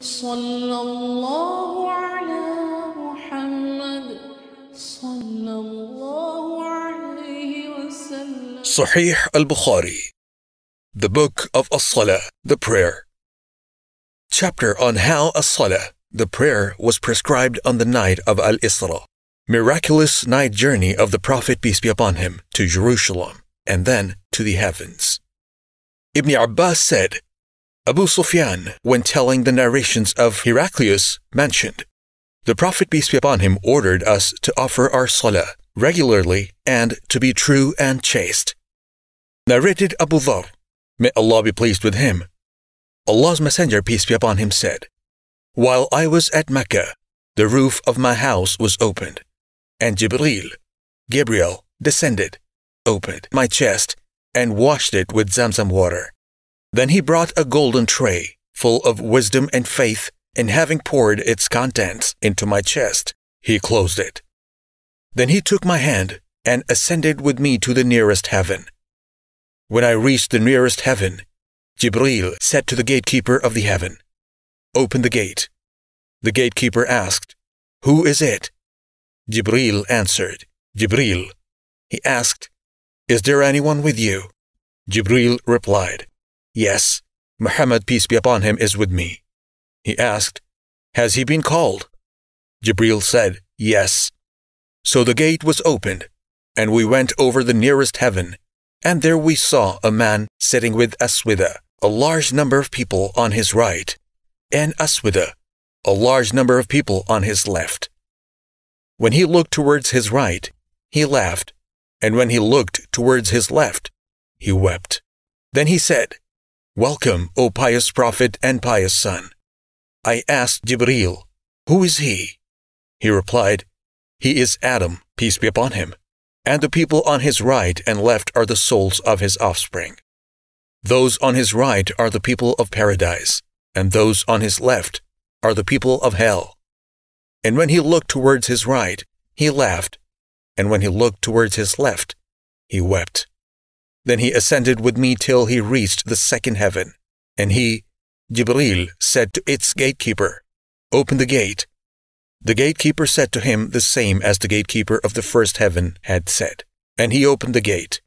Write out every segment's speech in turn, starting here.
Sallallahu ala Muhammad sallallahu alayhi wa sallam. Sahih al-Bukhari, the book of As-Salah, the prayer. Chapter on how As-Salah, the prayer, was prescribed on the night of Al-Isra, miraculous night journey of the Prophet, peace be upon him, to Jerusalem and then to the heavens. Ibn Abbas said, Abu Sufyan, when telling the narrations of Heraclius, mentioned, the Prophet, peace be upon him, ordered us to offer our salah regularly and to be true and chaste. Narrated Abu Dhar, may Allah be pleased with him, Allah's Messenger, peace be upon him, said, while I was at Makkah, the roof of my house was opened, and Gabriel, descended, opened my chest, and washed it with Zamzam water. Then he brought a golden tray, full of wisdom and faith, and having poured its contents into my chest, he closed it. Then he took my hand, and ascended with me to the nearest heaven. When I reached the nearest heaven, Jibreel said to the gatekeeper of the heaven, open the gate. The gatekeeper asked, who is it? Jibreel answered, Jibreel. He asked, is there anyone with you? Jibreel replied, yes, Muhammad, peace be upon him, is with me. He asked, has he been called? Jibreel said, yes. So the gate was opened, and we went over the nearest heaven, and there we saw a man sitting with Aswida, a large number of people on his right, and Aswida, a large number of people on his left. When he looked towards his right, he laughed, and when he looked towards his left, he wept. Then he said, welcome, O pious prophet and pious son. I asked Jibreel, who is he? He replied, he is Adam, peace be upon him, and the people on his right and left are the souls of his offspring. Those on his right are the people of paradise, and those on his left are the people of hell. And when he looked towards his right, he laughed, and when he looked towards his left, he wept. Then he ascended with me till he reached the second heaven, and he, Jibreel, said to its gatekeeper, open the gate. The gatekeeper said to him the same as the gatekeeper of the first heaven had said, and he opened the gate.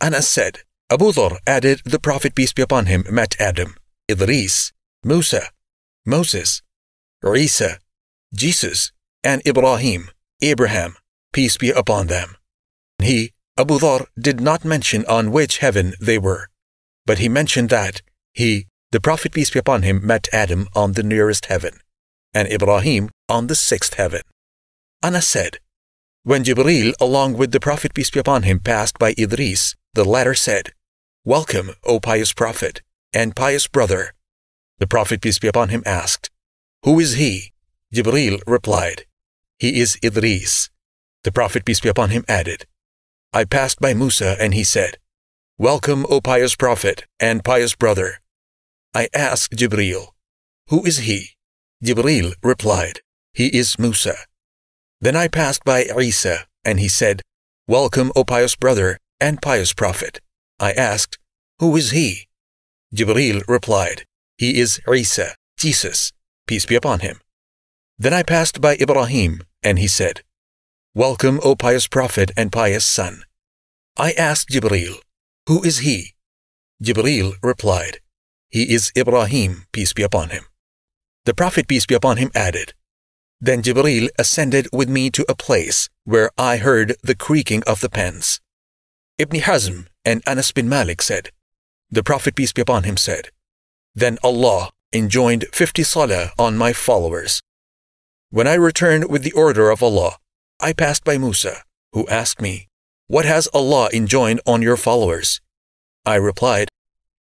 Anas said, Abu Dhar added, the Prophet, peace be upon him, met Adam, Idris, Musa, Moses, Isa, Jesus, and Abraham, peace be upon them. He, Abu Dhar, did not mention on which heaven they were, but he mentioned that he, the Prophet, peace be upon him, met Adam on the nearest heaven, and Ibrahim on the sixth heaven. Anas said, when Jibreel, along with the Prophet, peace be upon him, passed by Idris, the latter said, welcome, O pious prophet and pious brother. The Prophet, peace be upon him, asked, who is he? Jibreel replied, he is Idris. The Prophet, peace be upon him, added, I passed by Musa, and he said, welcome, O pious prophet and pious brother. I asked Jibreel, who is he? Jibreel replied, he is Musa. Then I passed by Isa, and he said, welcome, O pious brother and pious prophet. I asked, who is he? Jibreel replied, he is Isa, Jesus, peace be upon him. Then I passed by Ibrahim, and he said, welcome, O pious prophet and pious son. I asked Jibreel, who is he? Jibreel replied, he is Ibrahim, peace be upon him. The Prophet, peace be upon him, added, then Jibreel ascended with me to a place where I heard the creaking of the pens. Ibn Hazm and Anas bin Malik said, the Prophet, peace be upon him, said, then Allah enjoined 50 salah on my followers. When I returned with the order of Allah, I passed by Musa, who asked me, what has Allah enjoined on your followers? I replied,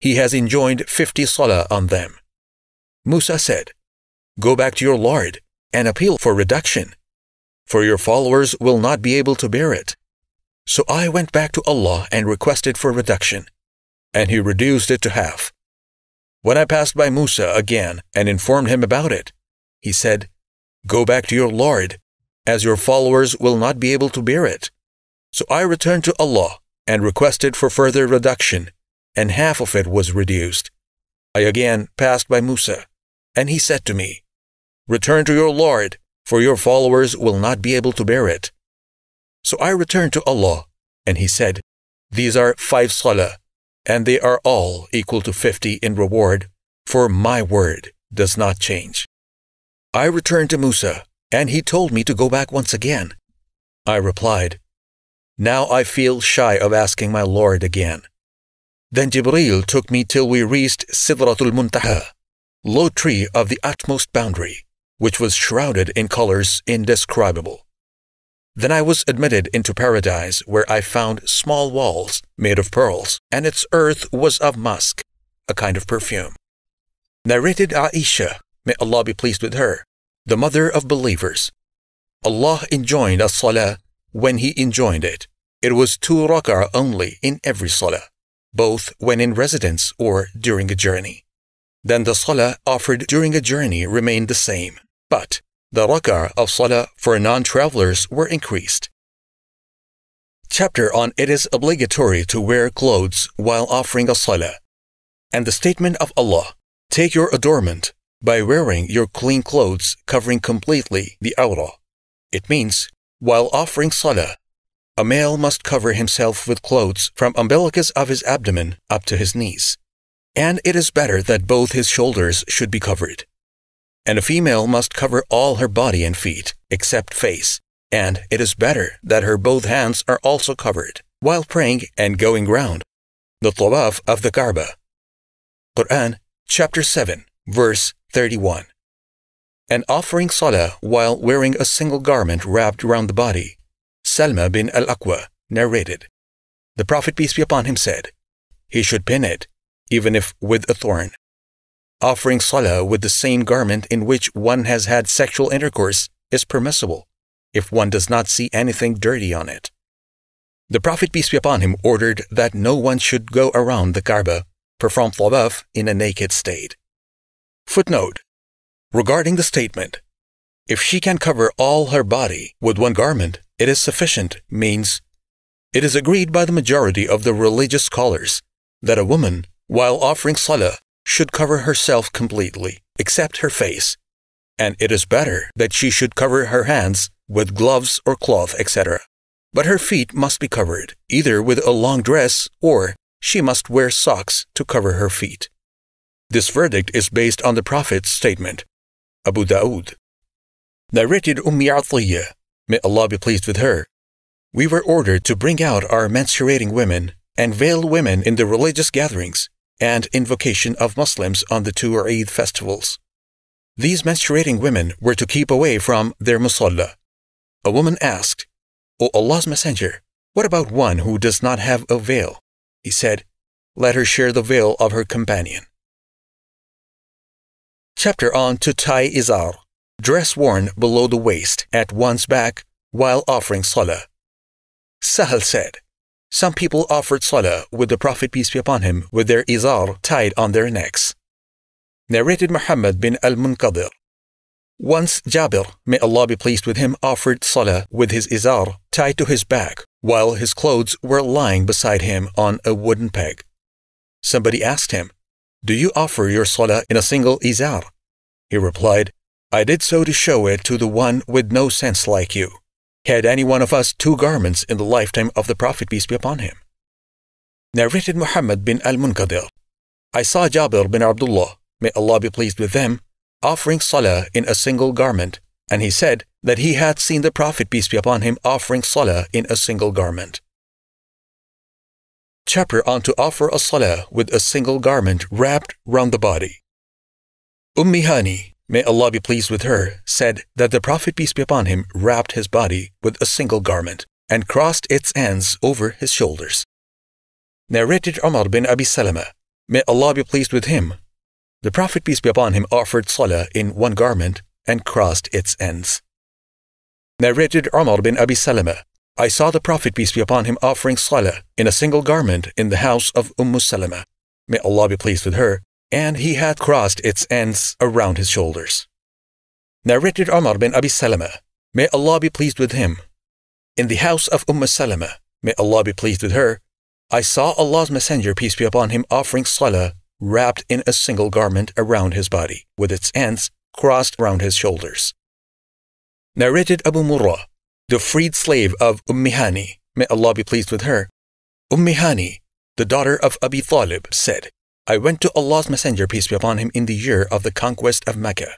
he has enjoined 50 salah on them. Musa said, go back to your Lord and appeal for reduction, for your followers will not be able to bear it. So I went back to Allah and requested for reduction, and he reduced it to half. When I passed by Musa again and informed him about it, he said, go back to your Lord, as your followers will not be able to bear it. So I returned to Allah and requested for further reduction, and half of it was reduced. I again passed by Musa, and he said to me, 'Return to your Lord, for your followers will not be able to bear it.' So I returned to Allah, and he said, 'These are 5 salah, and they are all equal to 50 in reward, for my word does not change.' I returned to Musa, and he told me to go back once again. I replied, 'Now I feel shy of asking my Lord again.' Then Jibreel took me till we reached Sidratul Muntaha, low tree of the utmost boundary, which was shrouded in colors indescribable. Then I was admitted into paradise, where I found small walls made of pearls, and its earth was of musk, a kind of perfume. Narrated Aisha, may Allah be pleased with her, the mother of believers. Allah enjoined as-salah when He enjoined it. It was 2 rak'ah only in every salah, both when in residence or during a journey. Then the salah offered during a journey remained the same, but the rak'ah of salah for non-travelers were increased. Chapter on It is obligatory to wear clothes while offering a salah, and the statement of Allah, "Take your adornment by wearing your clean clothes covering completely the awrah." It means, while offering salah, a male must cover himself with clothes from umbilicus of his abdomen up to his knees, and it is better that both his shoulders should be covered. And a female must cover all her body and feet, except face, and it is better that her both hands are also covered while praying and going round the tawaf of the Kaaba. Quran, chapter 7, verse 31. And offering salah while wearing a single garment wrapped round the body, Salma bin al-Aqwa narrated. The Prophet, peace be upon him, said, "He should pin it, even if with a thorn." Offering salah with the same garment in which one has had sexual intercourse is permissible, if one does not see anything dirty on it. The Prophet, peace be upon him, ordered that no one should go around the Kaaba, perform tawaf in a naked state. Footnote. Regarding the statement, "If she can cover all her body with one garment, it is sufficient," means, it is agreed by the majority of the religious scholars that a woman, while offering salah, should cover herself completely, except her face, and it is better that she should cover her hands with gloves or cloth, etc. But her feet must be covered, either with a long dress or she must wear socks to cover her feet. This verdict is based on the Prophet's statement. Abu Dawood. Narrated Ummi Atiyya, may Allah be pleased with her, "We were ordered to bring out our menstruating women and veiled women in the religious gatherings and invocation of Muslims on the 2 Eid festivals. These menstruating women were to keep away from their musalla. A woman asked, 'O Allah's Messenger, what about one who does not have a veil?' He said, 'Let her share the veil of her companion.'" Chapter on To Tie Izar, dress worn below the waist at one's back while offering salah. Sahal said, "Some people offered salah with the Prophet, peace be upon him, with their izar tied on their necks." Narrated Muhammad bin Al Munqadir. Once Jabir, may Allah be pleased with him, offered salah with his izar tied to his back while his clothes were lying beside him on a wooden peg. Somebody asked him, "Do you offer your salah in a single izar?" He replied, "I did so to show it to the one with no sense like you. Had any one of us 2 garments in the lifetime of the Prophet, peace be upon him." Narrated Muhammad bin al-Munqadir. "I saw Jabir bin Abdullah, may Allah be pleased with them, offering salah in a single garment, and he said that he had seen the Prophet, peace be upon him, offering salah in a single garment." Chapter on To Offer a Salah with a Single Garment Wrapped Round the Body. Ummi Hani, may Allah be pleased with her, said that the Prophet, peace be upon him, wrapped his body with a single garment and crossed its ends over his shoulders. Narrated Umar bin Abi Salama, may Allah be pleased with him, "The Prophet, peace be upon him, offered salah in one garment and crossed its ends." Narrated Umar bin Abi Salama, "I saw the Prophet, peace be upon him, offering salah in a single garment in the house of Salama, may Allah be pleased with her, and he had crossed its ends around his shoulders." Narrated Umar bin Abi Salama, may Allah be pleased with him, "In the house of Salama, may Allah be pleased with her, I saw Allah's Messenger, peace be upon him, offering salah wrapped in a single garment around his body, with its ends crossed round his shoulders. Narrated Abu Murrah, the freed slave of Hani, may Allah be pleased with her, Hani, the daughter of Abi Talib, said, I went to Allah's Messenger, peace be upon him, in the year of the conquest of Makkah,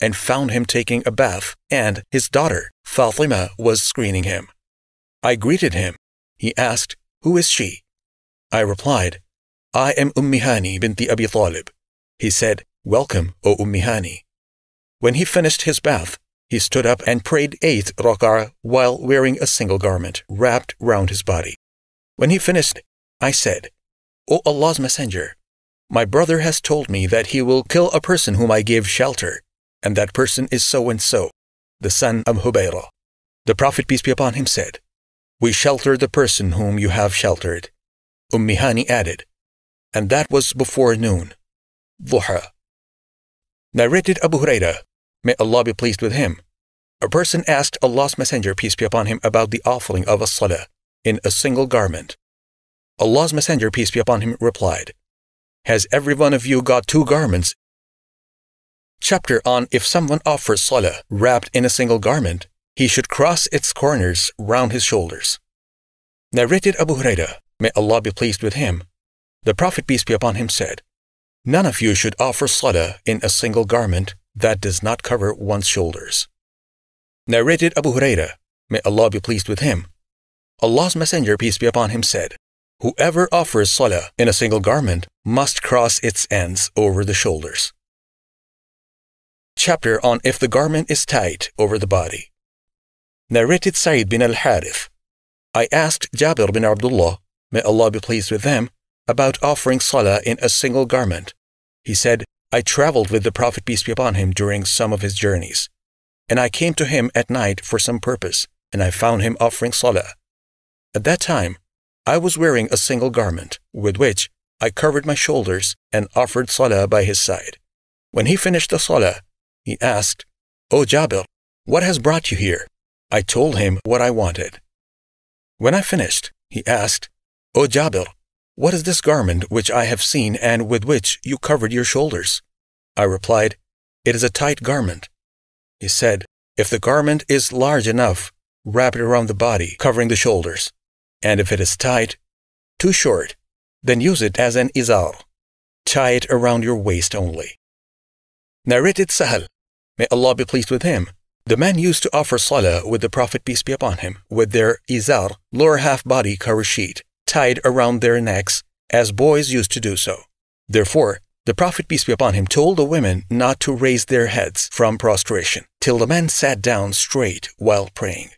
and found him taking a bath, and his daughter, Fatima, was screening him. I greeted him. He asked, Who is she? I replied, I am Hani binti Abi Talib. He said, Welcome, O Hani. When he finished his bath, he stood up and prayed 8 rak'ah while wearing a single garment wrapped round his body. When he finished, I said, O Allah's Messenger, my brother has told me that he will kill a person whom I gave shelter, and that person is so-and-so, the son of Hubayra. The Prophet, peace be upon him, said, We shelter the person whom you have sheltered. Hani added, And that was before noon. Dhuha. Narrated Abu Huraira, may Allah be pleased with him. A person asked Allah's Messenger, peace be upon him, about the offering of As-Salah in a single garment. Allah's Messenger, peace be upon him, replied, Has every one of you got 2 garments? Chapter on if someone offers Salah wrapped in a single garment, he should cross its corners round his shoulders. Narrated Abu Huraira, may Allah be pleased with him, the Prophet, peace be upon him, said, None of you should offer Salah in a single garment that does not cover one's shoulders. Narrated Abu Huraira, may Allah be pleased with him, Allah's Messenger, peace be upon him, said, Whoever offers Salah in a single garment must cross its ends over the shoulders. Chapter on if the garment is tight over the body. Narrated Sa'id bin al-Harith, I asked Jabir bin Abdullah, may Allah be pleased with them, about offering Salah in a single garment. He said, I traveled with the Prophet, peace be upon him, during some of his journeys, and I came to him at night for some purpose, and I found him offering Salah. At that time, I was wearing a single garment, with which I covered my shoulders and offered Salah by his side. When he finished the Salah, he asked, O Jabir, what has brought you here? I told him what I wanted. When I finished, he asked, O Jabir, what is this garment which I have seen and with which you covered your shoulders? I replied, It is a tight garment. He said, If the garment is large enough, wrap it around the body, covering the shoulders, and if it is tight, too short, then use it as an izar. Tie it around your waist only. Narrated Sahal, may Allah be pleased with him, the man used to offer Salah with the Prophet, peace be upon him, with their izar, lower half-body cover sheet, tied around their necks, as boys used to do so. Therefore, the Prophet, peace be upon him, told the women not to raise their heads from prostration, till the man sat down straight while praying.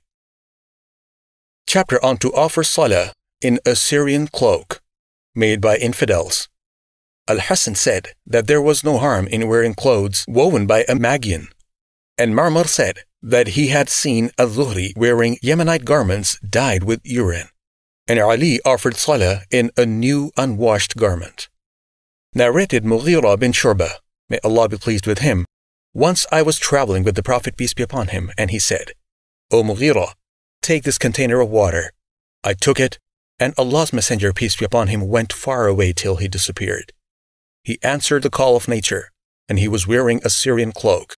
Chapter on to offer Salah in a Syrian cloak, made by infidels. Al-Hassan said that there was no harm in wearing clothes woven by a Magian, and Marmar said that he had seen al-Zuhri wearing Yemenite garments dyed with urine, and Ali offered Salah in a new unwashed garment. Narrated Mughira bin Shurbah, may Allah be pleased with him, once I was traveling with the Prophet, peace be upon him, and he said, O Mughira, take this container of water. I took it, and Allah's Messenger, peace be upon him, went far away till he disappeared. He answered the call of nature, and he was wearing a Syrian cloak.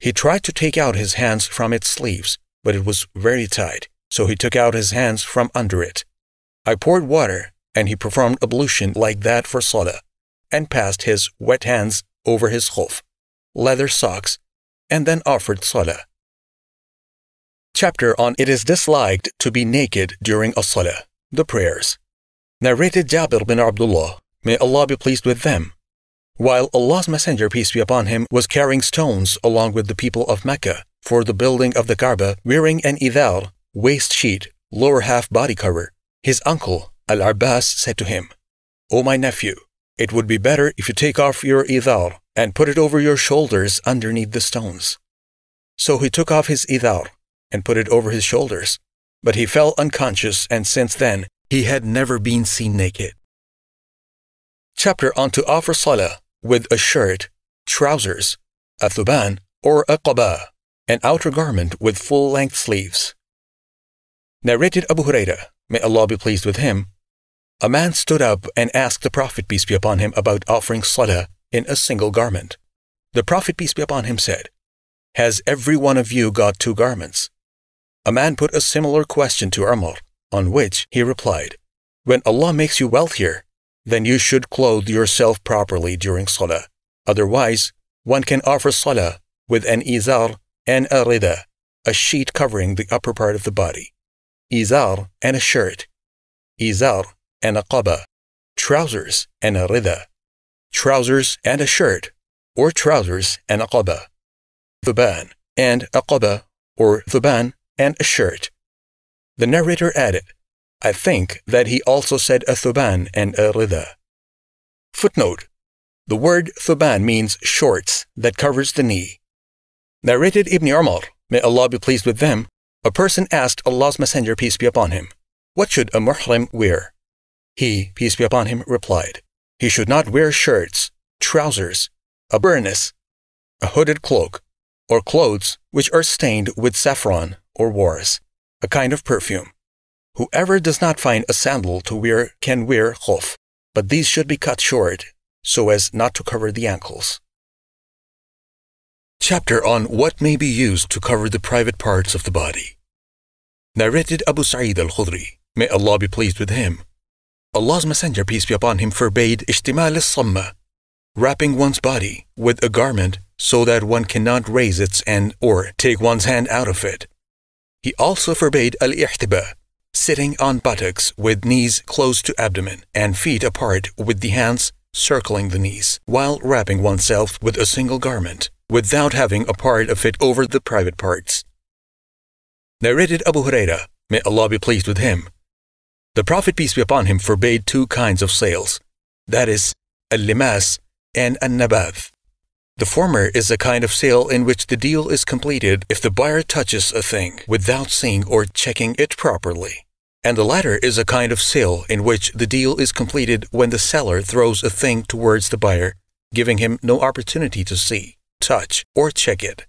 He tried to take out his hands from its sleeves, but it was very tight, so he took out his hands from under it. I poured water, and he performed ablution like that for Salah, and passed his wet hands over his khuf, leather socks, and then offered Salah. Chapter on it is disliked to be naked during as-Salah, the prayers. Narrated Jabir bin Abdullah, may Allah be pleased with them, while Allah's Messenger, peace be upon him, was carrying stones along with the people of Mecca for the building of the Kaaba, wearing an idhar, waist sheet, lower half body cover, his uncle, Al-Abbas, said to him, O my nephew, it would be better if you take off your idhar and put it over your shoulders underneath the stones. So he took off his idhar and put it over his shoulders, but he fell unconscious, and since then he had never been seen naked. Chapter on to offer Salah with a shirt, trousers, a thuban, or a qaba, an outer garment with full-length sleeves. Narrated Abu Huraira, may Allah be pleased with him, A man stood up and asked the Prophet, peace be upon him, about offering salah in a single garment. The Prophet, peace be upon him, said, "Has every one of you got two garments?" A man put a similar question to Umar, on which he replied, "When Allah makes you wealthier, then you should clothe yourself properly during salah. Otherwise, one can offer salah with an izar and a rida, a sheet covering the upper part of the body, izar and a shirt, izar and a qaba, trousers and a rida, trousers and a shirt, or trousers and a qaba, thuban and a qaba, or thuban and a shirt." The narrator added, "I think that he also said a thuban and a rida." Footnote: the word thuban means shorts that covers the knee. Narrated Ibn Umar, may Allah be pleased with them, a person asked Allah's Messenger, peace be upon him, "What should a muhrim wear?" He, peace be upon him, replied, "He should not wear shirts, trousers, a burnous, a hooded cloak, or clothes which are stained with saffron or wars, a kind of perfume. Whoever does not find a sandal to wear can wear khuf, but these should be cut short so as not to cover the ankles." Chapter on what may be used to cover the private parts of the body. Narrated Abu Sa'id al-Khudri, may Allah be pleased with him, Allah's Messenger, peace be upon him, forbade ishtimal al-samma, wrapping one's body with a garment so that one cannot raise its end or take one's hand out of it. He also forbade al-ihtiba, sitting on buttocks with knees close to abdomen and feet apart with the hands circling the knees, while wrapping oneself with a single garment without having a part of it over the private parts. Narrated Abu Huraira, may Allah be pleased with him, the Prophet, peace be upon him, forbade two kinds of sails, that is, al-limas and al-nabath. The former is a kind of sale in which the deal is completed if the buyer touches a thing without seeing or checking it properly, and the latter is a kind of sale in which the deal is completed when the seller throws a thing towards the buyer, giving him no opportunity to see, touch, or check it.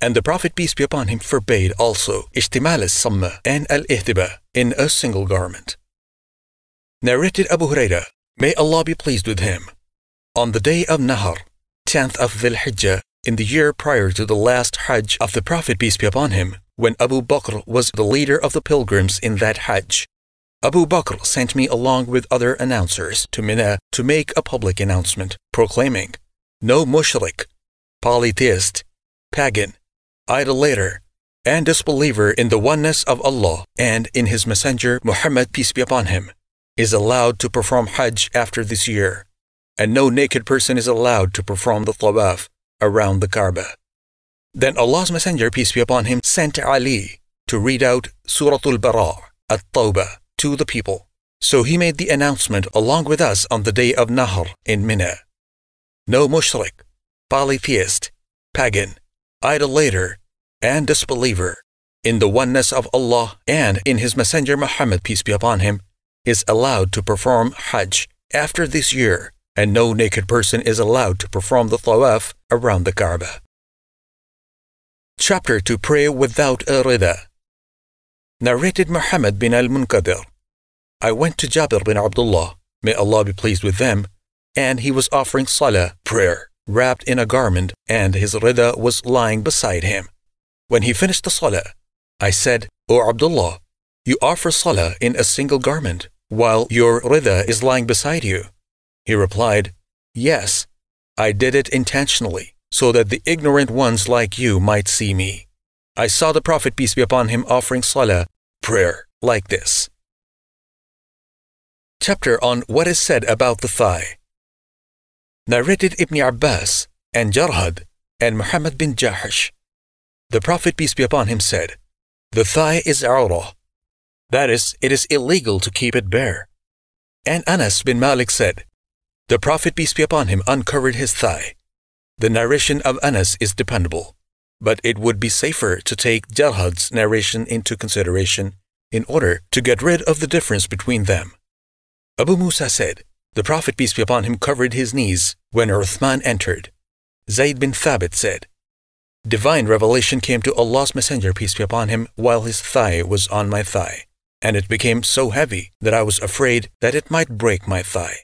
And the Prophet, peace be upon him, forbade also ishtimal al-samma and al-ihtiba in a single garment. Narrated Abu Huraira, may Allah be pleased with him, on the day of Nahar, 10th of Dhul Hijjah, in the year prior to the last Hajj of the Prophet, peace be upon him, when Abu Bakr was the leader of the pilgrims in that Hajj, Abu Bakr sent me along with other announcers to Mina to make a public announcement, proclaiming, "No mushrik, polytheist, pagan, idolater, and disbeliever in the oneness of Allah and in His Messenger Muhammad, peace be upon him, is allowed to perform Hajj after this year, and no naked person is allowed to perform the tawaf around the Kaaba." Then Allah's Messenger, peace be upon him, sent Ali to read out Suratul Bara' at-Tawbah to the people. So he made the announcement along with us on the day of Nahr in Mina. No mushrik, polytheist, pagan, idolater, and disbeliever in the oneness of Allah and in His Messenger Muhammad, peace be upon him, is allowed to perform Hajj after this year, and no naked person is allowed to perform the tawaf around the Kaaba. Chapter to pray without a rida. Narrated Muhammad bin Al Munqadir, I went to Jabir bin Abdullah, may Allah be pleased with them, and he was offering salah, prayer, wrapped in a garment, and his rida was lying beside him. When he finished the salah, I said, "O Abdullah, you offer salah in a single garment, while your rida is lying beside you." He replied, "Yes, I did it intentionally, so that the ignorant ones like you might see me. I saw the Prophet, peace be upon him, offering salah, prayer, like this." Chapter on what is said about the thigh. Narrated Ibn Abbas and Jarhad and Muhammad bin Jahash, the Prophet, peace be upon him, said, "The thigh is awrah, that is, it is illegal to keep it bare." And Anas bin Malik said, the Prophet, peace be upon him, uncovered his thigh. The narration of Anas is dependable, but it would be safer to take Jarhad's narration into consideration in order to get rid of the difference between them. Abu Musa said, the Prophet, peace be upon him, covered his knees when Uthman entered. Zayd bin Thabit said, divine revelation came to Allah's Messenger, peace be upon him, while his thigh was on my thigh. and it became so heavy that I was afraid that it might break my thigh.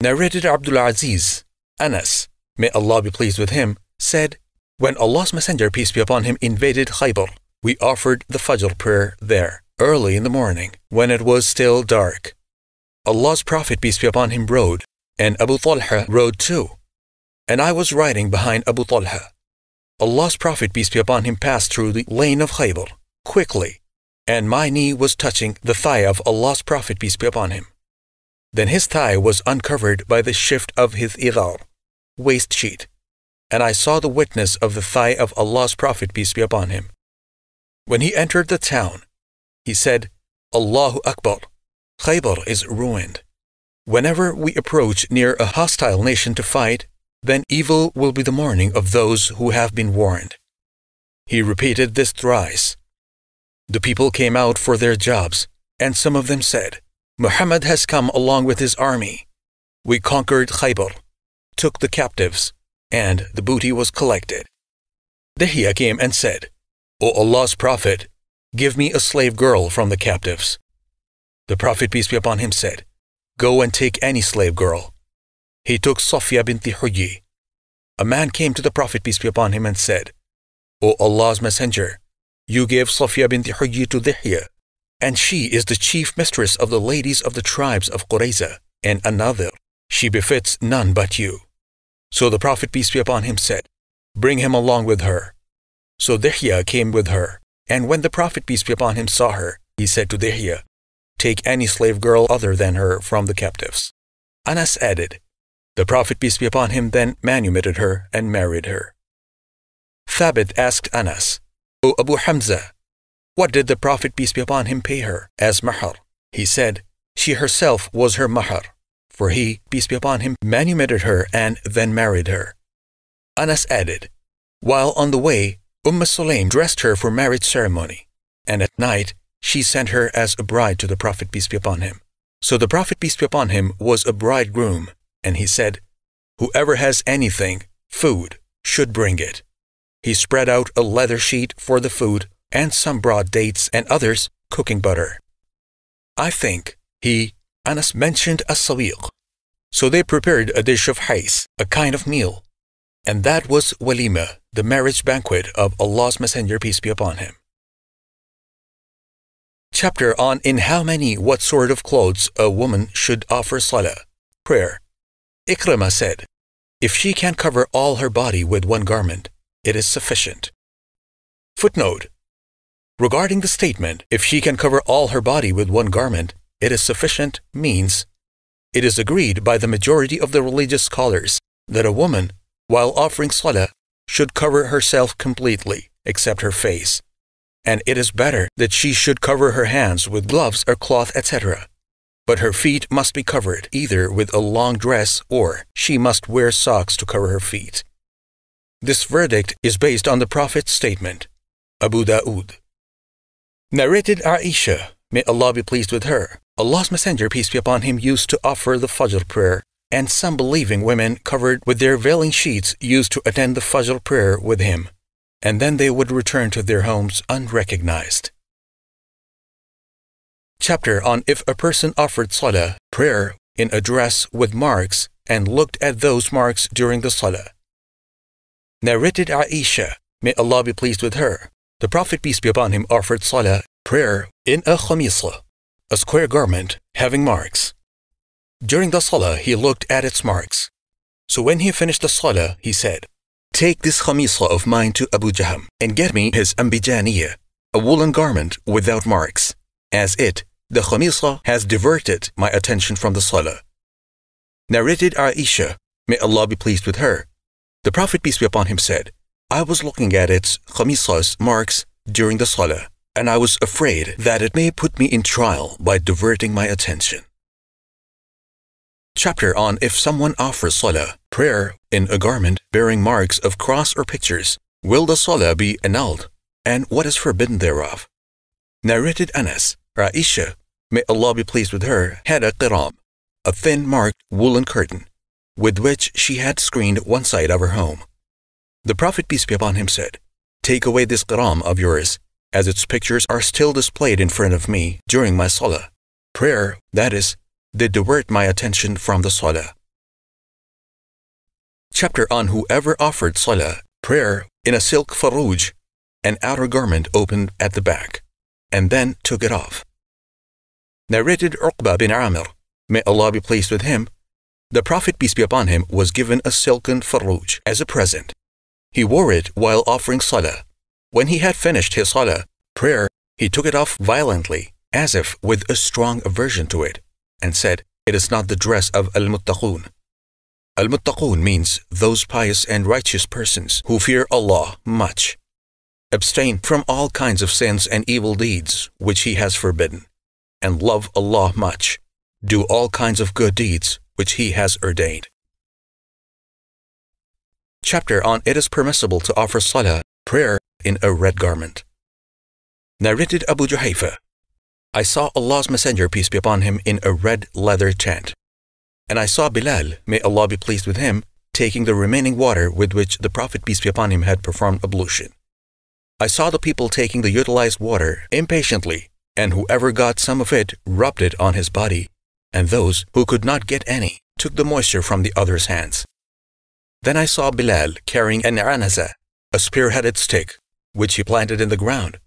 Narrated Abdul Aziz, Anas, may Allah be pleased with him, said, when Allah's Messenger, peace be upon him, invaded Khaybar, we offered the Fajr prayer there, early in the morning, when it was still dark. Allah's Prophet, peace be upon him, rode, and Abu Talha rode too. And I was riding behind Abu Talha. Allah's Prophet, peace be upon him, passed through the lane of Khaybar, quickly, and my knee was touching the thigh of Allah's Prophet, peace be upon him. Then his thigh was uncovered by the shift of his idhar, waist sheet, and I saw the witness of the thigh of Allah's Prophet, peace be upon him. When he entered the town, he said, Allahu Akbar, Khaybar is ruined. Whenever we approach near a hostile nation to fight, then evil will be the mourning of those who have been warned. He repeated this thrice. The people came out for their jobs, and some of them said, Muhammad has come along with his army. We conquered Khaybar, took the captives, and the booty was collected. Dihya came and said, O Allah's Prophet, give me a slave girl from the captives. The Prophet, peace be upon him, said, Go and take any slave girl. He took Safia binti Huyyi. A man came to the Prophet, peace be upon him, and said, O Allah's Messenger, you gave Safia binti Huyyi to Dihya, and she is the chief mistress of the ladies of the tribes of Qurayza, and another, she befits none but you. So the Prophet, peace be upon him, said, Bring him along with her. So Dihya came with her, and when the Prophet, peace be upon him, saw her, he said to Dihya, Take any slave girl other than her from the captives. Anas added, The Prophet, peace be upon him, then manumitted her and married her. Thabit asked Anas, O Abu Hamza, what did the Prophet, peace be upon him, pay her as mahar? He said, She herself was her mahar, for he, peace be upon him, manumitted her and then married her. Anas added, While on the way, Salaam dressed her for marriage ceremony, and at night she sent her as a bride to the Prophet, peace be upon him. So the Prophet, peace be upon him, was a bridegroom. And he said, Whoever has anything, food, should bring it. He spread out a leather sheet for the food, and some brought dates and others cooking butter. I think Anas mentioned as-sawiq. So they prepared a dish of hais, a kind of meal. And that was walima, the marriage banquet of Allah's Messenger, peace be upon him. Chapter on in how many, what sort of clothes a woman should offer salah, prayer. Ikrimah said, If she can cover all her body with one garment, it is sufficient. Footnote. Regarding the statement, if she can cover all her body with one garment, it is sufficient, means, it is agreed by the majority of the religious scholars that a woman, while offering salah, should cover herself completely, except her face, and it is better that she should cover her hands with gloves or cloth, etc., but her feet must be covered either with a long dress or she must wear socks to cover her feet. This verdict is based on the Prophet's statement. Abu Dawood. Narrated Aisha, may Allah be pleased with her, Allah's Messenger, peace be upon him, used to offer the Fajr prayer, and some believing women covered with their veiling sheets used to attend the Fajr prayer with him, and then they would return to their homes unrecognized. Chapter on if a person offered salah, prayer, in a dress with marks and looked at those marks during the salah. Narrated Aisha, may Allah be pleased with her, the Prophet, peace be upon him, offered salah, prayer, in a khamisla, a square garment having marks. During the salah, he looked at its marks. So when he finished the salah, he said, Take this khamisla of mine to Abu Jaham and get me his ambijaniyah, a woolen garment without marks, as the khamisla, has diverted my attention from the salah. Narrated Aisha, may Allah be pleased with her, the Prophet, peace be upon him, said, I was looking at its khamisla's marks during the salah, and I was afraid that it may put me in trial by diverting my attention. Chapter on if someone offers salah, prayer, in a garment bearing marks of cross or pictures, will the salah be annulled, and what is forbidden thereof? Narrated Anas, Aisha, may Allah be pleased with her, had a qiram, a thin marked woolen curtain, with which she had screened one side of her home. The Prophet, peace be upon him, said, Take away this qiram of yours, as its pictures are still displayed in front of me during my salah. Prayer, that is, they divert my attention from the salah. Chapter on whoever offered salah, prayer, in a silk farouj, an outer garment opened at the back, and then took it off. Narrated Uqba bin Amr, may Allah be pleased with him, the Prophet, peace be upon him, was given a silken farouj as a present. He wore it while offering salah. When he had finished his salah, prayer, he took it off violently, as if with a strong aversion to it, and said, "It is not the dress of Al-Muttaqun." Al-Muttaqun means those pious and righteous persons who fear Allah much. Abstain from all kinds of sins and evil deeds which He has forbidden, and love Allah much. Do all kinds of good deeds which He has ordained. Chapter on it is permissible to offer salah, prayer, in a red garment. Narrated Abu Juhayfa, I saw Allah's Messenger, peace be upon him, in a red leather tent. And I saw Bilal, may Allah be pleased with him, taking the remaining water with which the Prophet, peace be upon him, had performed ablution. I saw the people taking the utilized water impatiently, and whoever got some of it rubbed it on his body, and those who could not get any took the moisture from the others' hands. Then I saw Bilal carrying an anaza, a spear-headed stick, which he planted in the ground.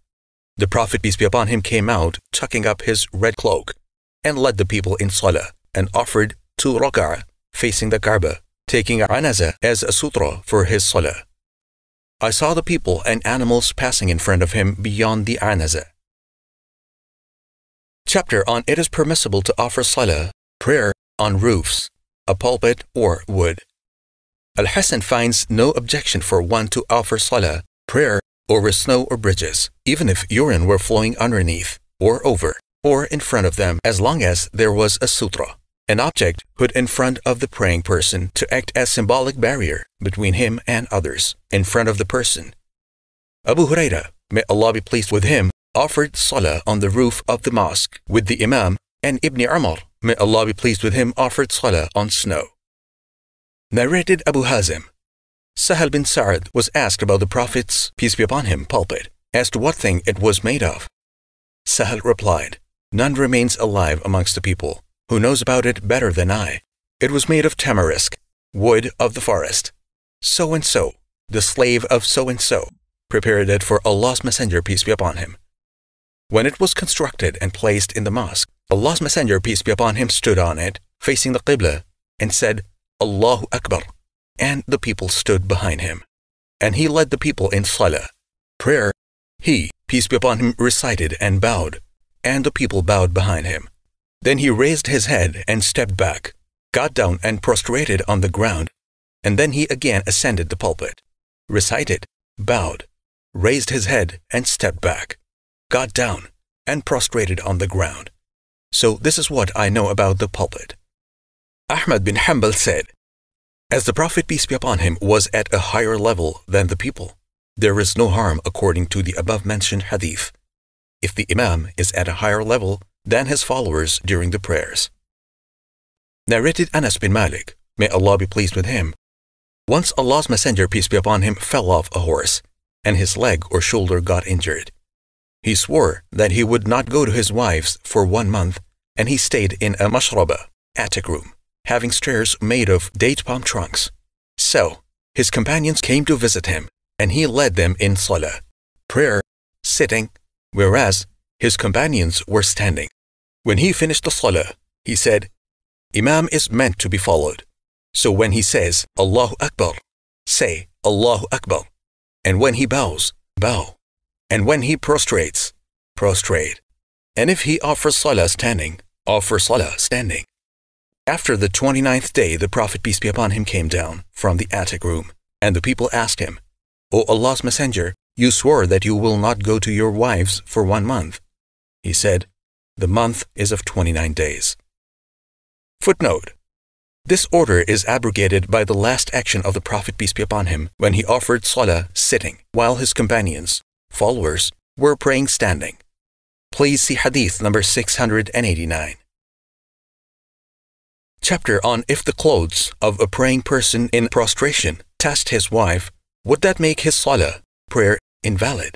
The Prophet, peace be upon him, came out, tucking up his red cloak, and led the people in salah, and offered 2 rak'ah, facing the Kaaba, taking anaza as a sutra for his salah. I saw the people and animals passing in front of him beyond the anaza. Chapter on it is permissible to offer salah, prayer, on roofs, a pulpit, or wood. Al-Hassan finds no objection for one to offer salah, prayer, over snow or bridges, even if urine were flowing underneath, or over, or in front of them, as long as there was a sutra, an object put in front of the praying person to act as symbolic barrier between him and others, in front of the person. Abu Huraira, may Allah be pleased with him, offered salah on the roof of the mosque with the Imam, and Ibn Umar, may Allah be pleased with him, offered salah on snow. Narrated Abu Hazim, Sahal bin Sa'ad was asked about the Prophet's, peace be upon him, pulpit, as to what thing it was made of. Sahal replied, "None remains alive amongst the people who knows about it better than I. It was made of tamarisk, wood of the forest. So-and-so, the slave of so-and-so, prepared it for Allah's Messenger, peace be upon him. When it was constructed and placed in the mosque, Allah's Messenger, peace be upon him, stood on it, facing the Qibla, and said, 'Allahu Akbar,' and the people stood behind him. And he led the people in salah, prayer. He, peace be upon him, recited and bowed, and the people bowed behind him. Then he raised his head and stepped back, got down and prostrated on the ground, and then he again ascended the pulpit, recited, bowed, raised his head and stepped back, got down, and prostrated on the ground. So this is what I know about the pulpit." Ahmad bin Hanbal said, "As the Prophet, peace be upon him, was at a higher level than the people, there is no harm according to the above-mentioned hadith, if the Imam is at a higher level than his followers during the prayers." Narrated Anas bin Malik, may Allah be pleased with him, once Allah's Messenger, peace be upon him, fell off a horse, and his leg or shoulder got injured. He swore that he would not go to his wife's for 1 month, and he stayed in a mashraba, attic room, having stairs made of date palm trunks. So his companions came to visit him, and he led them in salah, prayer, sitting, whereas his companions were standing. When he finished the salah, he said, 'Imam is meant to be followed. So when he says, 'Allahu Akbar,' say, 'Allahu Akbar,' and when he bows, bow. And when he prostrates, prostrate. And if he offers salah standing, offer salah standing." After the 29th day, the Prophet, peace be upon him, came down from the attic room, and the people asked him, "O Allah's Messenger, you swore that you will not go to your wives for 1 month." He said, "The month is of 29 days." Footnote: this order is abrogated by the last action of the Prophet, peace be upon him, when he offered salah sitting, while his companions, followers, were praying standing. Please see hadith number 689. Chapter on if the clothes of a praying person in prostration touched his wife, would that make his salah, prayer, invalid?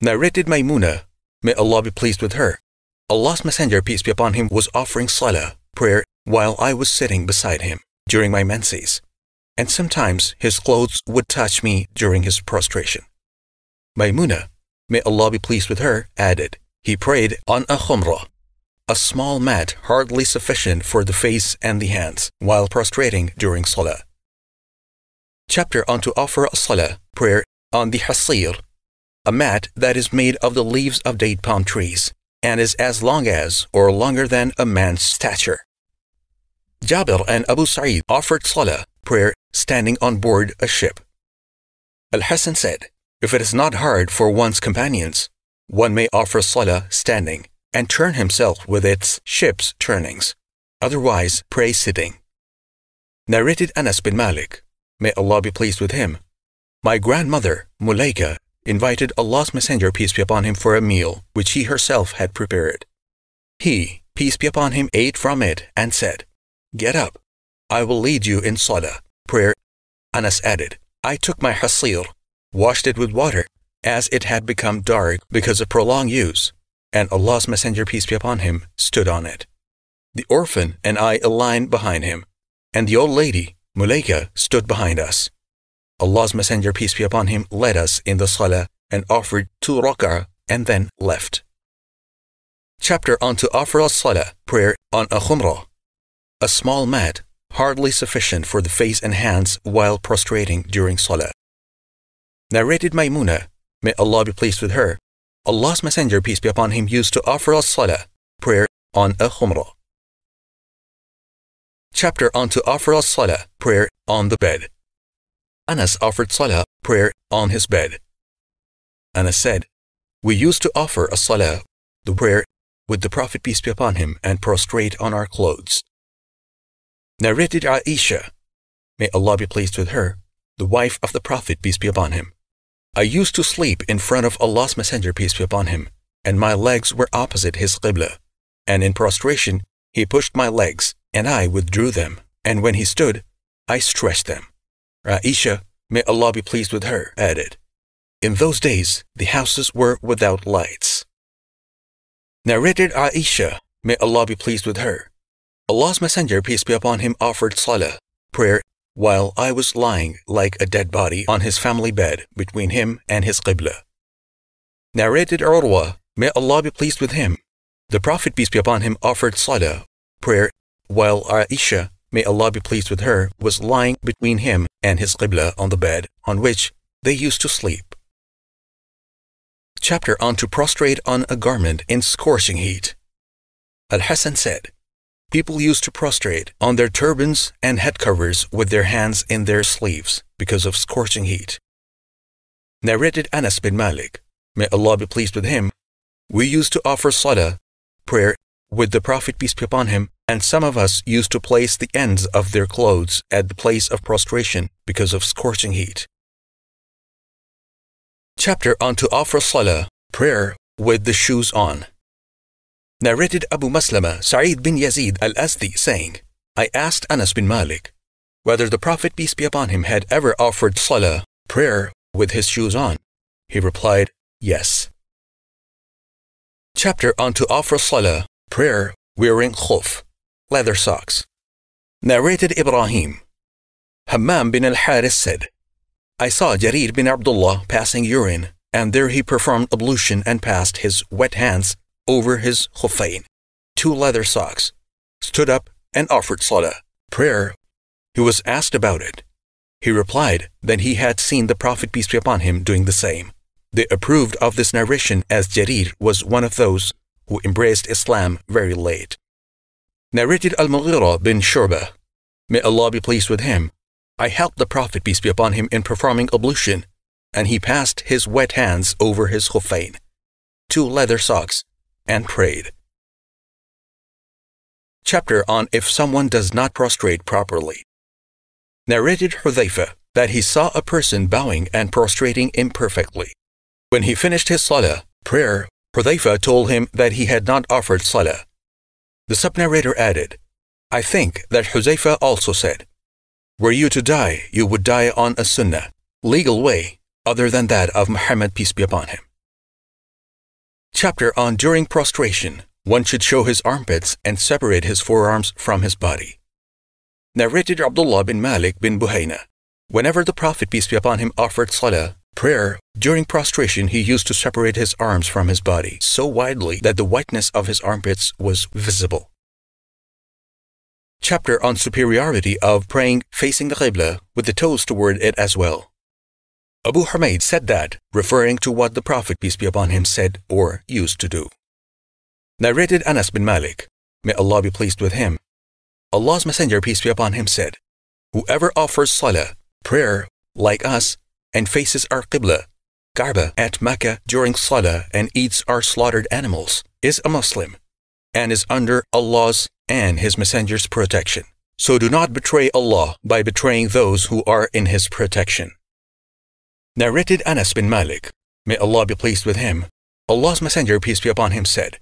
narrated Maymunah, may Allah be pleased with her. Allah's Messenger, peace be upon him, was offering salah, prayer, while I was sitting beside him during my menses, and sometimes his clothes would touch me during his prostration. Maymunah, may Allah be pleased with her, added, he prayed on a khumrah, a small mat hardly sufficient for the face and the hands, while prostrating during salah. Chapter on to offer a salah, prayer, on the hasir, a mat that is made of the leaves of date palm trees, and is as long as or longer than a man's stature. Jabir and Abu Sa'id offered salah, prayer, standing on board a ship. Al-Hassan said, if it is not hard for one's companions, one may offer salah standing and turn himself with its ship's turnings, otherwise pray sitting. Narrated Anas bin Malik, may Allah be pleased with him, my grandmother, Mulaika, invited Allah's Messenger, peace be upon him, for a meal which he herself had prepared. He, peace be upon him, ate from it and said, get up, I will lead you in salah, prayer. Anas added, I took my hasir, washed it with water, as it had become dark because of prolonged use, and Allah's Messenger, peace be upon him, stood on it. The orphan and I aligned behind him, and the old lady, Mulaika, stood behind us. Allah's Messenger, peace be upon him, led us in the salah and offered 2 rak'ah and then left. Chapter on to offer a salah, prayer, on a khumrah, a small mat hardly sufficient for the face and hands while prostrating during salah. Narrated Maymunah, may Allah be pleased with her, Allah's Messenger, peace be upon him, used to offer a salah, prayer, on a khumrah. Chapter on to offer a salah, prayer, on the bed. Anas offered salah, prayer, on his bed. Anas said, we used to offer a salah, the prayer, with the Prophet, peace be upon him, and prostrate on our clothes. Narrated Aisha, may Allah be pleased with her, the wife of the Prophet, peace be upon him, I used to sleep in front of Allah's Messenger, peace be upon him, and my legs were opposite his qibla, and in prostration he pushed my legs, and I withdrew them, and when he stood, I stretched them. Aisha, may Allah be pleased with her, added, in those days the houses were without lights. Narrated Aisha, may Allah be pleased with her, Allah's Messenger, peace be upon him, offered salah, prayer, while I was lying like a dead body on his family bed between him and his qibla. Narrated Urwa, may Allah be pleased with him, the Prophet, peace be upon him, offered salah, prayer, while Aisha, may Allah be pleased with her, was lying between him and his qibla on the bed on which they used to sleep. Chapter on to prostrate on a garment in scorching heat. Al-Hassan said, people used to prostrate on their turbans and head covers with their hands in their sleeves because of scorching heat. Narrated Anas bin Malik, may Allah be pleased with him, we used to offer salah, prayer, with the Prophet, peace be upon him, and some of us used to place the ends of their clothes at the place of prostration because of scorching heat. Chapter on to offer salah, prayer, with the shoes on. Narrated Abu Maslama, Sa'id bin Yazid al-Asdi, saying, I asked Anas bin Malik whether the Prophet, peace be upon him, had ever offered salah, prayer, with his shoes on. He replied, yes. Chapter on to offer salah, prayer, wearing khuf, leather socks. Narrated Ibrahim, Hammam bin al-Haris said, I saw Jabir bin Abdullah passing urine, and there he performed ablution and passed his wet hands over his khuffain, 2 leather socks, stood up and offered salah, prayer. He was asked about it. He replied that he had seen the Prophet, peace be upon him, doing the same. They approved of this narration as Jarir was one of those who embraced Islam very late. Narrated Al-Mughira bin Shu'bah, may Allah be pleased with him, I helped the Prophet, peace be upon him, in performing ablution, and he passed his wet hands over his khuffain, 2 leather socks, and prayed. Chapter on if someone does not prostrate properly. Narrated Hudhayfah that he saw a person bowing and prostrating imperfectly. When he finished his salah, prayer, Hudhayfah told him that he had not offered salah. The subnarrator added, I think that Hudhayfah also said, were you to die, you would die on a sunnah, legal way, other than that of Muhammad, peace be upon him. Chapter on during prostration. One should show his armpits and separate his forearms from his body. Narrated Abdullah bin Malik bin Buhayna. Whenever the Prophet, peace be upon him, offered salah, prayer, during prostration he used to separate his arms from his body so widely that the whiteness of his armpits was visible. Chapter on superiority of praying facing the Qibla with the toes toward it as well. Abu Humayd said that, referring to what the Prophet, peace be upon him, said or used to do. Narrated Anas bin Malik, may Allah be pleased with him. Allah's Messenger, peace be upon him, said, "Whoever offers salah, prayer, like us, and faces our Qibla, Kaaba, at Makkah during salah and eats our slaughtered animals, is a Muslim, and is under Allah's and His Messenger's protection. So do not betray Allah by betraying those who are in His protection." Narrated Anas bin Malik, may Allah be pleased with him, Allah's Messenger, peace be upon him, said,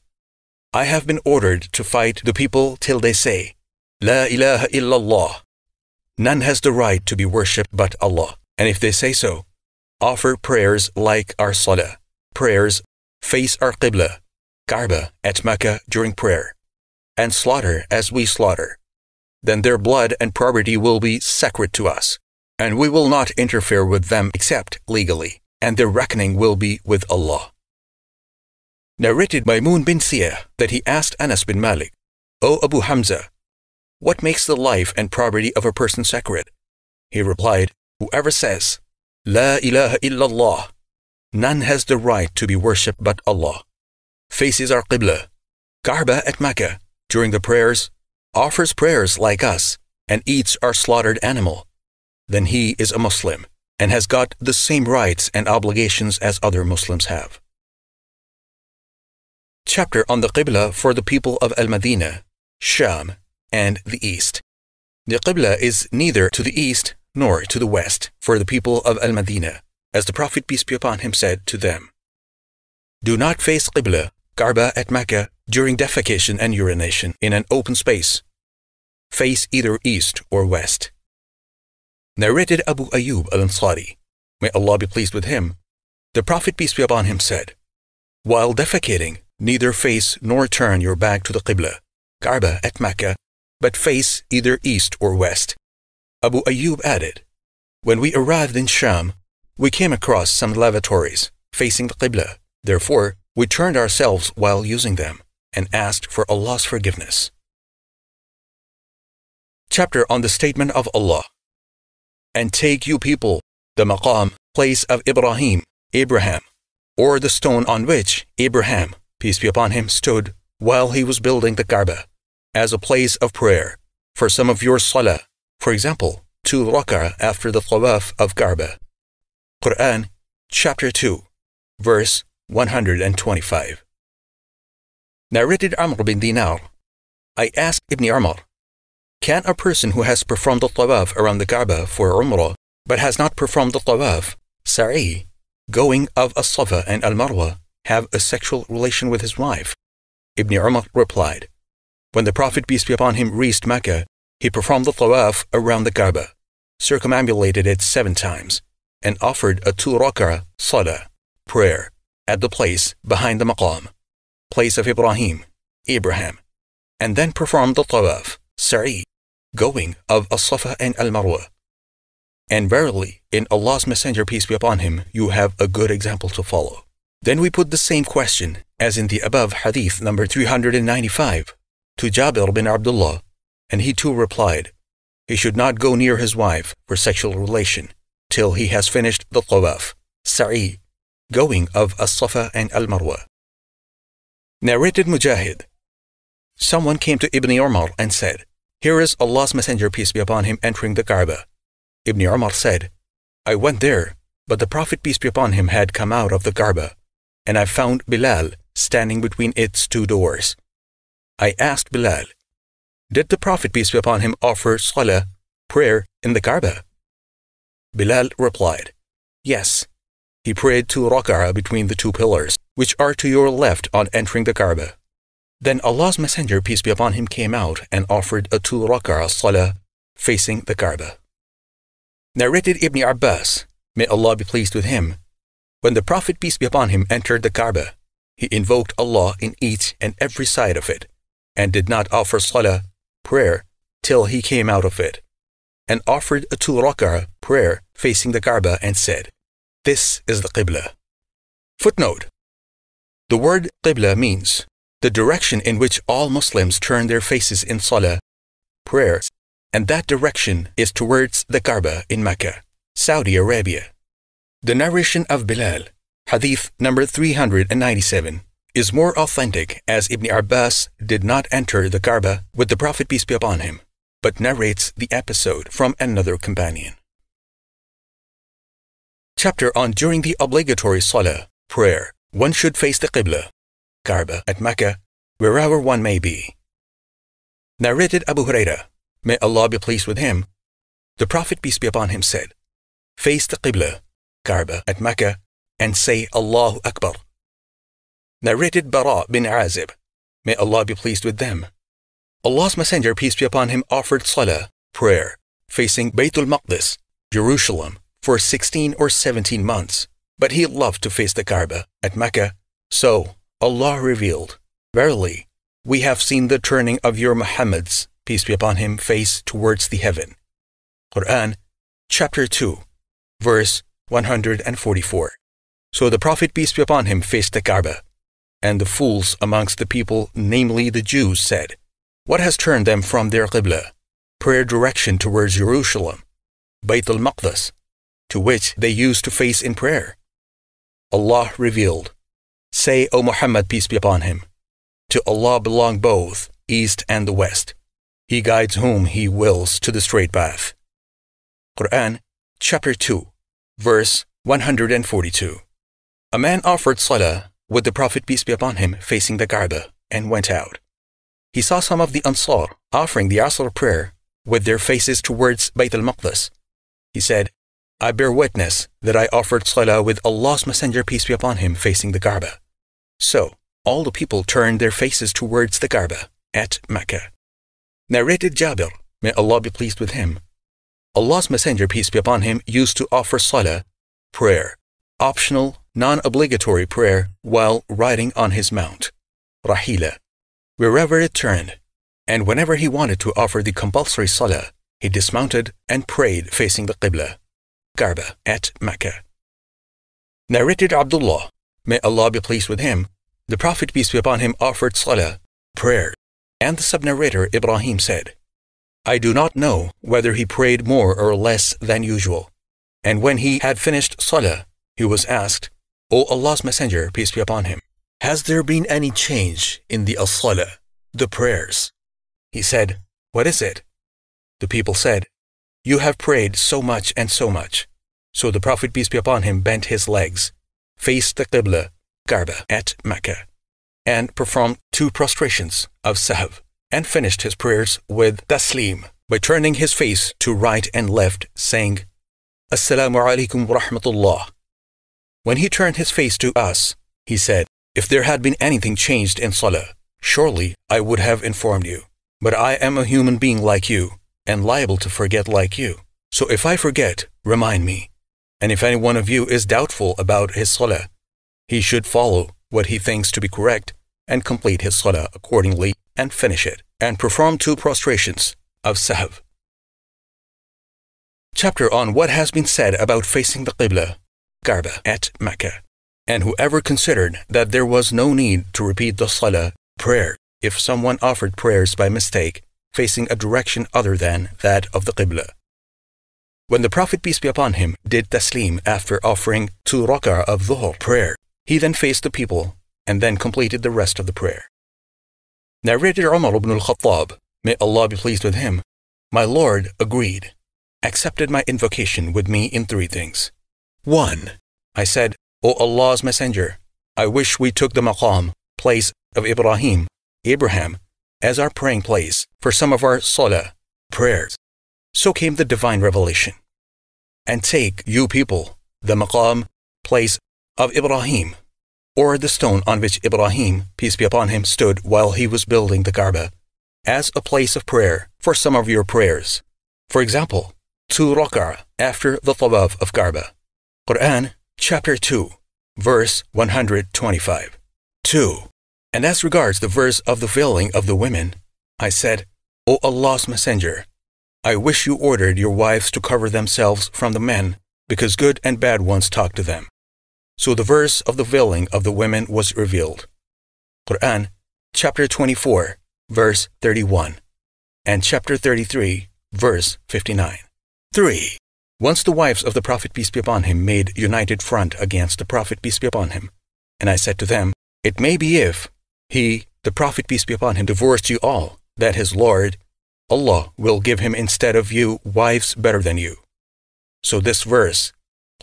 "I have been ordered to fight the people till they say, 'La ilaha illallah,' none has the right to be worshipped but Allah. And if they say so, offer prayers like our salah, prayers, face our Qibla, Kaaba at Makkah during prayer, and slaughter as we slaughter. Then their blood and property will be sacred to us, and we will not interfere with them except legally, and their reckoning will be with Allah." Narrated Maymun bin Siyah that he asked Anas bin Malik, "O Abu Hamza, what makes the life and property of a person sacred?" He replied, "Whoever says, 'La ilaha illallah,' none has the right to be worshipped but Allah, faces our Qibla, Kaaba at Makkah during the prayers, offers prayers like us, and eats our slaughtered animal, then he is a Muslim and has got the same rights and obligations as other Muslims have." Chapter on the Qibla for the people of Al-Madinah, Sham, and the East. The Qibla is neither to the east nor to the west for the people of Al-Madinah, as the Prophet, peace be upon him, said to them, "Do not face Qibla, Kaaba at Mecca, during defecation and urination in an open space. Face either east or west." Narrated Abu Ayyub al-Ansari, may Allah be pleased with him, the Prophet, peace be upon him, said, "While defecating, neither face nor turn your back to the Qibla, Kaaba at Mecca, but face either east or west." Abu Ayyub added, "When we arrived in Sham, we came across some lavatories facing the Qibla. Therefore, we turned ourselves while using them and asked for Allah's forgiveness." Chapter on the statement of Allah. "And take you people the maqam, place of Abraham, or the stone on which Abraham, peace be upon him, stood while he was building the Kaaba, as a place of prayer for some of your salah, for example, 2 rak'ah after the tawaf of Kaaba." Quran, chapter 2, verse 125. Narrated Amr bin Dinar, "I asked Ibn Umar, 'Can a person who has performed the tawaf around the Kaaba for Umrah, but has not performed the tawaf, sa'i, going of As-Safa and Al-Marwa, have a sexual relation with his wife?' Ibn Umar replied, 'When the Prophet, peace be upon him, reached Mecca, he performed the tawaf around the Kaaba, circumambulated it 7 times, and offered a 2 rak'ah salah, prayer, at the place behind the maqam, place of Abraham, and then performed the tawaf, sa'i, going of As-Safa and Al-Marwa. And verily, in Allah's Messenger, peace be upon him, you have a good example to follow.' Then we put the same question, as in the above hadith number 395, to Jabir bin Abdullah, and he too replied, 'He should not go near his wife for sexual relation till he has finished the tawaf, sa'i, going of As-Safa and Al-Marwa.'" Narrated Mujahid, "Someone came to Ibn Umar and said, 'Here is Allah's Messenger, peace be upon him, entering the Kaaba.' Ibn Umar said, 'I went there, but the Prophet, peace be upon him, had come out of the Kaaba, and I found Bilal standing between its 2 doors. I asked Bilal, "Did the Prophet, peace be upon him, offer salah, prayer, in the Kaaba?" Bilal replied, "Yes. He prayed 2 rak'ah between the 2 pillars, which are to your left on entering the Kaaba. Then Allah's Messenger, peace be upon him, came out and offered a 2 rak'ah salah, facing the Kaaba." Narrated Ibn Abbas, may Allah be pleased with him, "When the Prophet, peace be upon him, entered the Kaaba, He invoked Allah in each and every side of it, and did not offer salah, prayer, till he came out of it, and offered a 2 rak'ah prayer facing the Kaaba and said, "This is the Qibla." Footnote: the word Qibla means the direction in which all Muslims turn their faces in salah, prayer, and that direction is towards the Kaaba in Makkah, Saudi Arabia. The narration of Bilal, Hadith number 397, is more authentic, as Ibn Abbas did not enter the Kaaba with the Prophet peace be upon him, but narrates the episode from another companion. Chapter on during the obligatory salah, prayer, one should face the Qibla, Kaaba at Mecca, wherever one may be. Narrated Abu Huraira, may Allah be pleased with him, the Prophet peace be upon him said, "Face the Qibla, Kaaba at Mecca, and say Allahu Akbar." Narrated Bara bin Azib, may Allah be pleased with them, Allah's Messenger peace be upon him offered salah, prayer, facing Baytul Maqdis, Jerusalem, for 16 or 17 months, but he loved to face the Kaaba at Mecca, so Allah revealed, "Verily, we have seen the turning of your Muhammad's, peace be upon him, face towards the heaven." Quran, chapter 2, verse 144. So the Prophet, peace be upon him, faced the Kaaba, and the fools amongst the people, namely the Jews, said, "What has turned them from their Qibla, prayer direction towards Jerusalem, Bayt al-Maqdis, to which they used to face in prayer?" Allah revealed, "Say, O Muhammad, peace be upon him, to Allah belong both, east and the west. He guides whom He wills to the straight path." Quran, chapter 2, verse 142. A man offered salah with the Prophet, peace be upon him, facing the Kaaba, and went out. He saw some of the Ansar offering the Asr prayer with their faces towards Bayt al-Maqdis. He said, "I bear witness that I offered salah with Allah's Messenger, peace be upon him, facing the Kaaba." So all the people turned their faces towards the Kaaba at Mecca. Narrated Jabir, may Allah be pleased with him, Allah's Messenger, peace be upon him, used to offer salah, prayer, optional, non-obligatory prayer while riding on his mount, Rahila, wherever it turned, and whenever he wanted to offer the compulsory salah, he dismounted and prayed facing the Qibla, Kaaba at Mecca. Narrated Abdullah, may Allah be pleased with him, the Prophet, peace be upon him, offered salah, prayer, and the sub-narrator Ibrahim said, "I do not know whether he prayed more or less than usual, and when he had finished salah, he was asked, 'O Allah's Messenger, peace be upon him, has there been any change in the as-salah, the prayers?' He said, 'What is it?' The people said, 'You have prayed so much and so much.' So the Prophet, peace be upon him, bent his legs, faced the Qibla, Kaaba at Mecca, and performed 2 prostrations of sahv, and finished his prayers with taslim by turning his face to right and left, saying, 'Assalamu alaikum wa rahmatullah.' When he turned his face to us, he said, 'If there had been anything changed in salah, surely I would have informed you. But I am a human being like you, and liable to forget like you. So if I forget, remind me. And if any one of you is doubtful about his salah, he should follow what he thinks to be correct and complete his salah accordingly and finish it, and perform 2 prostrations of sahv." Chapter on what has been said about facing the Qibla, Kaaba at Mecca, and whoever considered that there was no need to repeat the salah, prayer, if someone offered prayers by mistake facing a direction other than that of the Qibla. When the Prophet, peace be upon him, did taslim after offering 2 rak'ah of dhuhr prayer, he then faced the people and then completed the rest of the prayer. Narrated Umar ibn al-Khattab, may Allah be pleased with him, "My Lord agreed, accepted my invocation with me in 3 things. 1. I said, 'O Allah's Messenger, I wish we took the maqam, place of Abraham, as our praying place for some of our salah, prayers.' So came the divine revelation, 'And take, you people, the maqam, place of Ibrahim,' or the stone on which Ibrahim, peace be upon him, stood while he was building the Kaaba, as a place of prayer for some of your prayers. For example, 2 rak'ah after the tawaf of Kaaba." Quran, chapter 2, verse 125. 2. And as regards the verse of the veiling of the women, I said, O Allah's Messenger, I wish you ordered your wives to cover themselves from the men, because good and bad ones talk to them. So the verse of the veiling of the women was revealed. Quran, chapter 24, verse 31, and chapter 33, verse 59. 3. Once the wives of the Prophet peace be upon him made united front against the Prophet peace be upon him, and I said to them, It may be if he, the Prophet peace be upon him, divorced you all, that his Lord, Allah, will give him instead of you wives better than you. So this verse,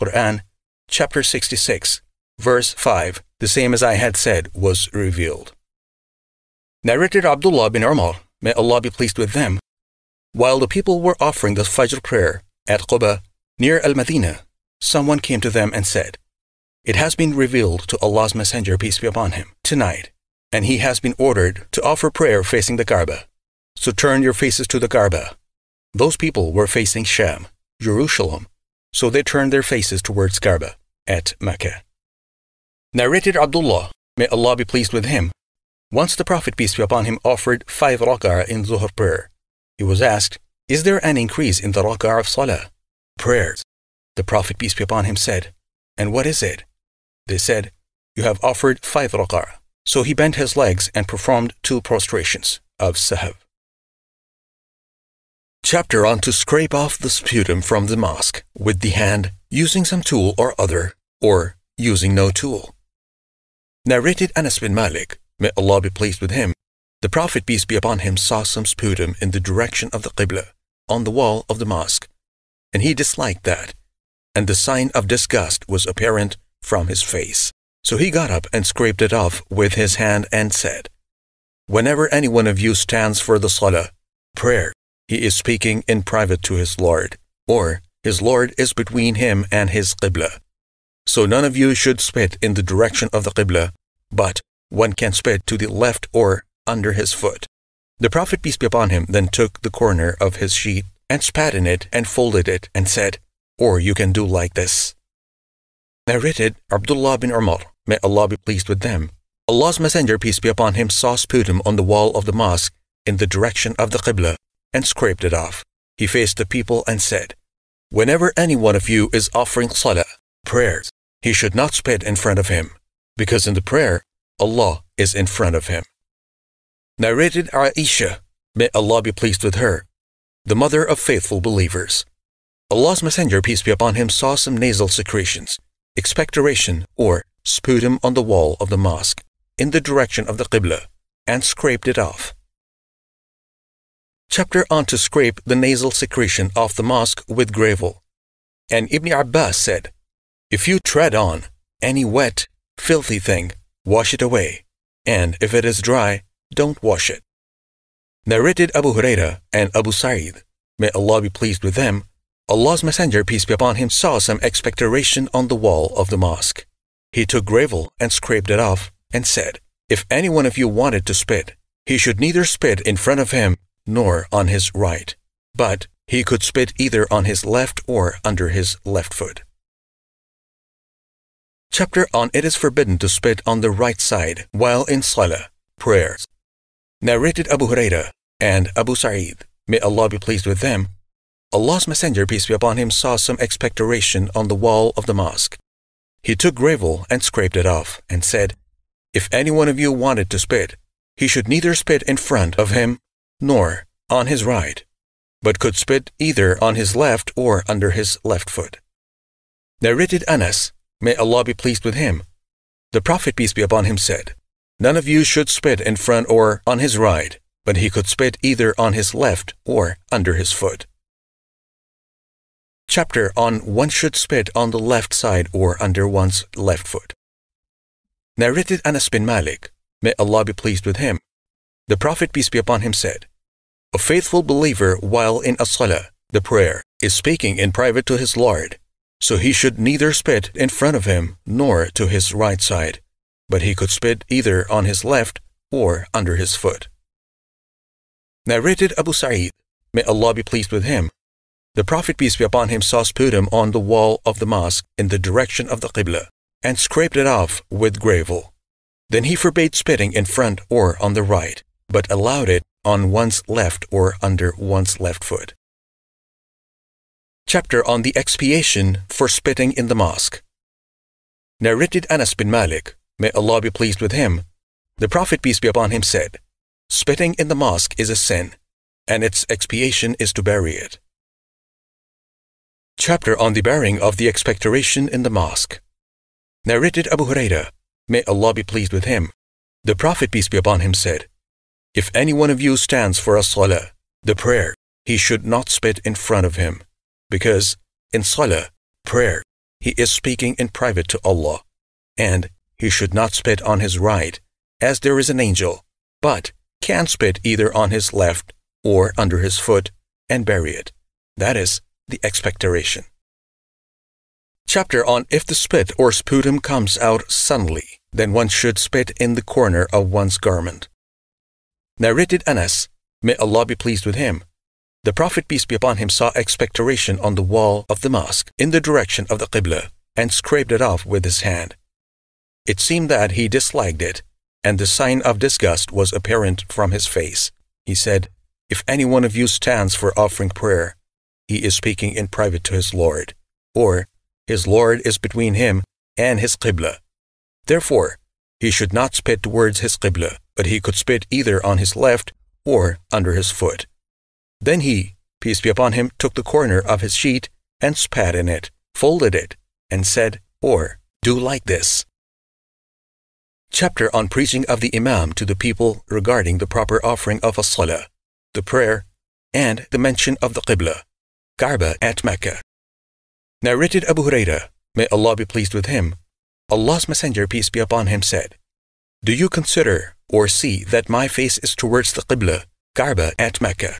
Quran, chapter 66, verse 5, the same as I had said, was revealed. Narrated Abdullah bin Umar, may Allah be pleased with them, while the people were offering the Fajr prayer at Quba, near Al-Madinah, someone came to them and said, It has been revealed to Allah's Messenger, peace be upon him, tonight, and he has been ordered to offer prayer facing the Kaaba. So turn your faces to the Kaaba. Those people were facing Sham, Jerusalem, so they turned their faces towards Kaaba at Makkah. Narrated Abdullah, may Allah be pleased with him, once the Prophet, peace be upon him, offered 5 rak'ah in Zuhr prayer. He was asked, Is there an increase in the rak'ah of Salah, prayers? The Prophet, peace be upon him, said, And what is it? They said, You have offered 5 rak'ah. So he bent his legs and performed 2 prostrations of sahv. Chapter on to scrape off the sputum from the mosque with the hand, using some tool or other, or using no tool. Narrated Anas bin Malik, may Allah be pleased with him, the Prophet, peace be upon him, saw some sputum in the direction of the Qibla, on the wall of the mosque, and he disliked that, and the sign of disgust was apparent from his face. So he got up and scraped it off with his hand and said, Whenever any one of you stands for the Salah, prayer, he is speaking in private to his Lord, or his Lord is between him and his Qibla. So none of you should spit in the direction of the Qibla, but one can spit to the left or under his foot. The Prophet, peace be upon him, then took the corner of his sheet and spat in it and folded it and said, Or you can do like this. Narrated Abdullah bin Umar, may Allah be pleased with them, Allah's Messenger, peace be upon him, saw sputum on the wall of the mosque in the direction of the Qibla and scraped it off. He faced the people and said, Whenever any one of you is offering salah, prayers, he should not spit in front of him, because in the prayer, Allah is in front of him. Narrated Aisha, may Allah be pleased with her, the mother of faithful believers, Allah's Messenger, peace be upon him, saw some nasal secretions, expectoration or sputum on the wall of the mosque in the direction of the Qibla and scraped it off. Chapter on to scrape the nasal secretion off the mosque with gravel. And Ibn Abbas said, If you tread on any wet, filthy thing, wash it away, and if it is dry, don't wash it. Narrated Abu Huraira and Abu Sa'id, may Allah be pleased with them, Allah's Messenger, peace be upon him, saw some expectoration on the wall of the mosque. He took gravel and scraped it off and said, If any one of you wanted to spit, he should neither spit in front of him nor on his right, but he could spit either on his left or under his left foot. Chapter on It is forbidden to spit on the right side while in Salah, prayers. Narrated Abu Huraira and Abu Sa'id, may Allah be pleased with them, Allah's Messenger, peace be upon him, saw some expectoration on the wall of the mosque. He took gravel and scraped it off and said, If any one of you wanted to spit, he should neither spit in front of him nor on his right, but could spit either on his left or under his left foot. Narrated Anas, may Allah be pleased with him, the Prophet, peace be upon him, said, None of you should spit in front or on his right, but he could spit either on his left or under his foot. Chapter on One should spit on the left side or under one's left foot. Narrated Anas bin Malik, may Allah be pleased with him, the Prophet, peace be upon him, said, A faithful believer while in as-salah, the prayer, is speaking in private to his Lord, so he should neither spit in front of him nor to his right side, but he could spit either on his left or under his foot. Narrated Abu Sa'id, may Allah be pleased with him, the Prophet, peace be upon him, saw sputum on the wall of the mosque in the direction of the Qibla and scraped it off with gravel. Then he forbade spitting in front or on the right, but allowed it on one's left or under one's left foot. Chapter on the Expiation for Spitting in the Mosque. Narrated Anas bin Malik, may Allah be pleased with him, the Prophet, peace be upon him, said, "Spitting in the mosque is a sin, and its expiation is to bury it." Chapter on the Burying of the Expectoration in the Mosque. Narrated Abu Huraira, may Allah be pleased with him, the Prophet, peace be upon him, said, "If any one of you stands for As-Salah, the prayer, he should not spit in front of him, because in Salah, prayer, he is speaking in private to Allah, and he should not spit on his right, as there is an angel, but can spit either on his left or under his foot and bury it. That is the expectoration." Chapter on If the Spit or Sputum Comes Out Suddenly, Then One Should Spit in the Corner of One's Garment. Narrated Anas, may Allah be pleased with him, the Prophet, peace be upon him, saw expectoration on the wall of the mosque in the direction of the Qibla and scraped it off with his hand. It seemed that he disliked it, and the sign of disgust was apparent from his face. He said, "If any one of you stands for offering prayer, he is speaking in private to his Lord, or his Lord is between him and his Qibla. Therefore, he should not spit towards his Qibla, but he could spit either on his left or under his foot." Then he, peace be upon him, took the corner of his sheet and spat in it, folded it, and said, "Or, do like this." Chapter on Preaching of the Imam to the People regarding the proper offering of As-Salah, the prayer, and the mention of the Qibla, Kaaba at Makkah. Narrated Abu Huraira, may Allah be pleased with him, Allah's Messenger, peace be upon him, said, "Do you consider or see that my face is towards the Qibla, Kaaba at Makkah?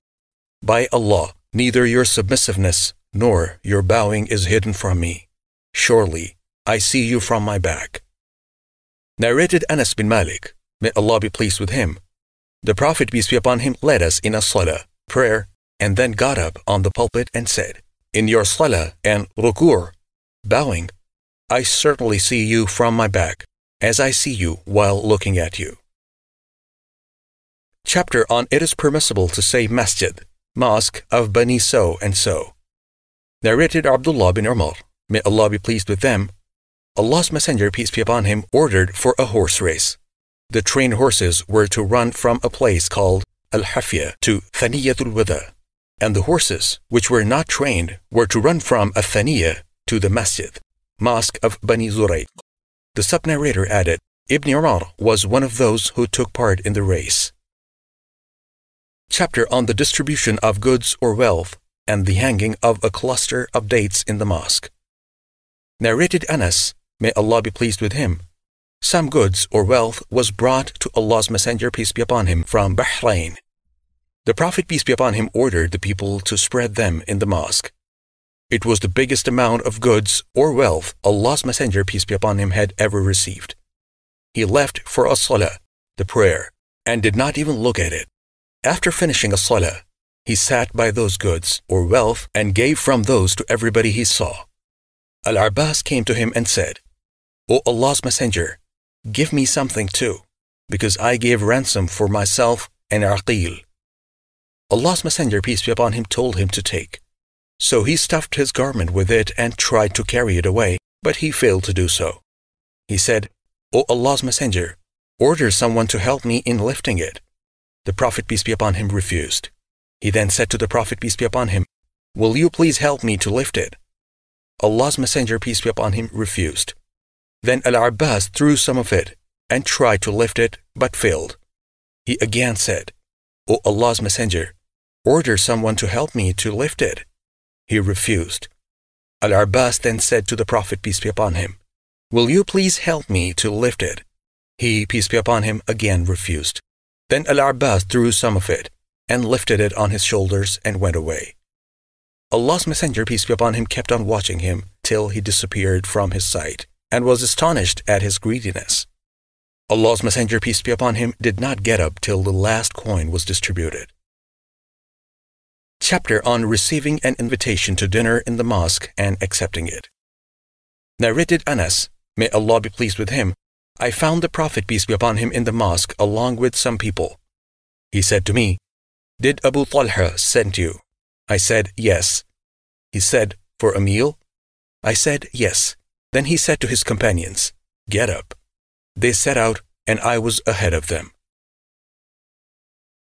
By Allah, neither your submissiveness nor your bowing is hidden from me. Surely, I see you from my back." Narrated Anas bin Malik, may Allah be pleased with him, the Prophet, peace be upon him, led us in As-Salah, prayer, and then got up on the pulpit and said, "In your Salah and Rukur, bowing, I certainly see you from my back, as I see you while looking at you." Chapter on It is Permissible to Say Masjid, Mosque of Bani So and So. Narrated Abdullah bin Umar, may Allah be pleased with them, Allah's Messenger, peace be upon him, ordered for a horse race. The trained horses were to run from a place called Al-Hafya to Thaniyatul Wada, and the horses, which were not trained, were to run from Athaniya to the Masjid, Mosque of Bani Zurayq. The sub-narrator added, Ibn Umar was one of those who took part in the race. Chapter on the Distribution of Goods or Wealth and the Hanging of a Cluster of Dates in the Mosque. Narrated Anas, may Allah be pleased with him, some goods or wealth was brought to Allah's Messenger, peace be upon him, from Bahrain. The Prophet, peace be upon him, ordered the people to spread them in the mosque. It was the biggest amount of goods or wealth Allah's Messenger, peace be upon him, had ever received. He left for As-Salah, the prayer, and did not even look at it. After finishing As-Salah, he sat by those goods or wealth and gave from those to everybody he saw. Al-Abbas came to him and said, "O Allah's Messenger, give me something too, because I gave ransom for myself and Aqil." Allah's Messenger, peace be upon him, told him to take. So he stuffed his garment with it and tried to carry it away, but he failed to do so. He said, "O Allah's Messenger, order someone to help me in lifting it." The Prophet, peace be upon him, refused. He then said to the Prophet, peace be upon him, "Will you please help me to lift it?" Allah's Messenger, peace be upon him, refused. Then Al-Abbas threw some of it and tried to lift it, but failed. He again said, "O Allah's Messenger, order someone to help me to lift it." He refused. Al-Abbas then said to the Prophet, peace be upon him, "Will you please help me to lift it?" He, peace be upon him, again refused. Then Al-Abbas threw some of it and lifted it on his shoulders and went away. Allah's Messenger, peace be upon him, kept on watching him till he disappeared from his sight, and was astonished at his greediness. Allah's Messenger, peace be upon him, did not get up till the last coin was distributed. Chapter on Receiving an Invitation to Dinner in the Mosque and Accepting it. Narrated Anas, may Allah be pleased with him, I found the Prophet, peace be upon him, in the mosque along with some people. He said to me, "Did Abu Talha send you?" I said, "Yes." He said, "For a meal?" I said, "Yes." Then he said to his companions, "Get up." They set out, and I was ahead of them.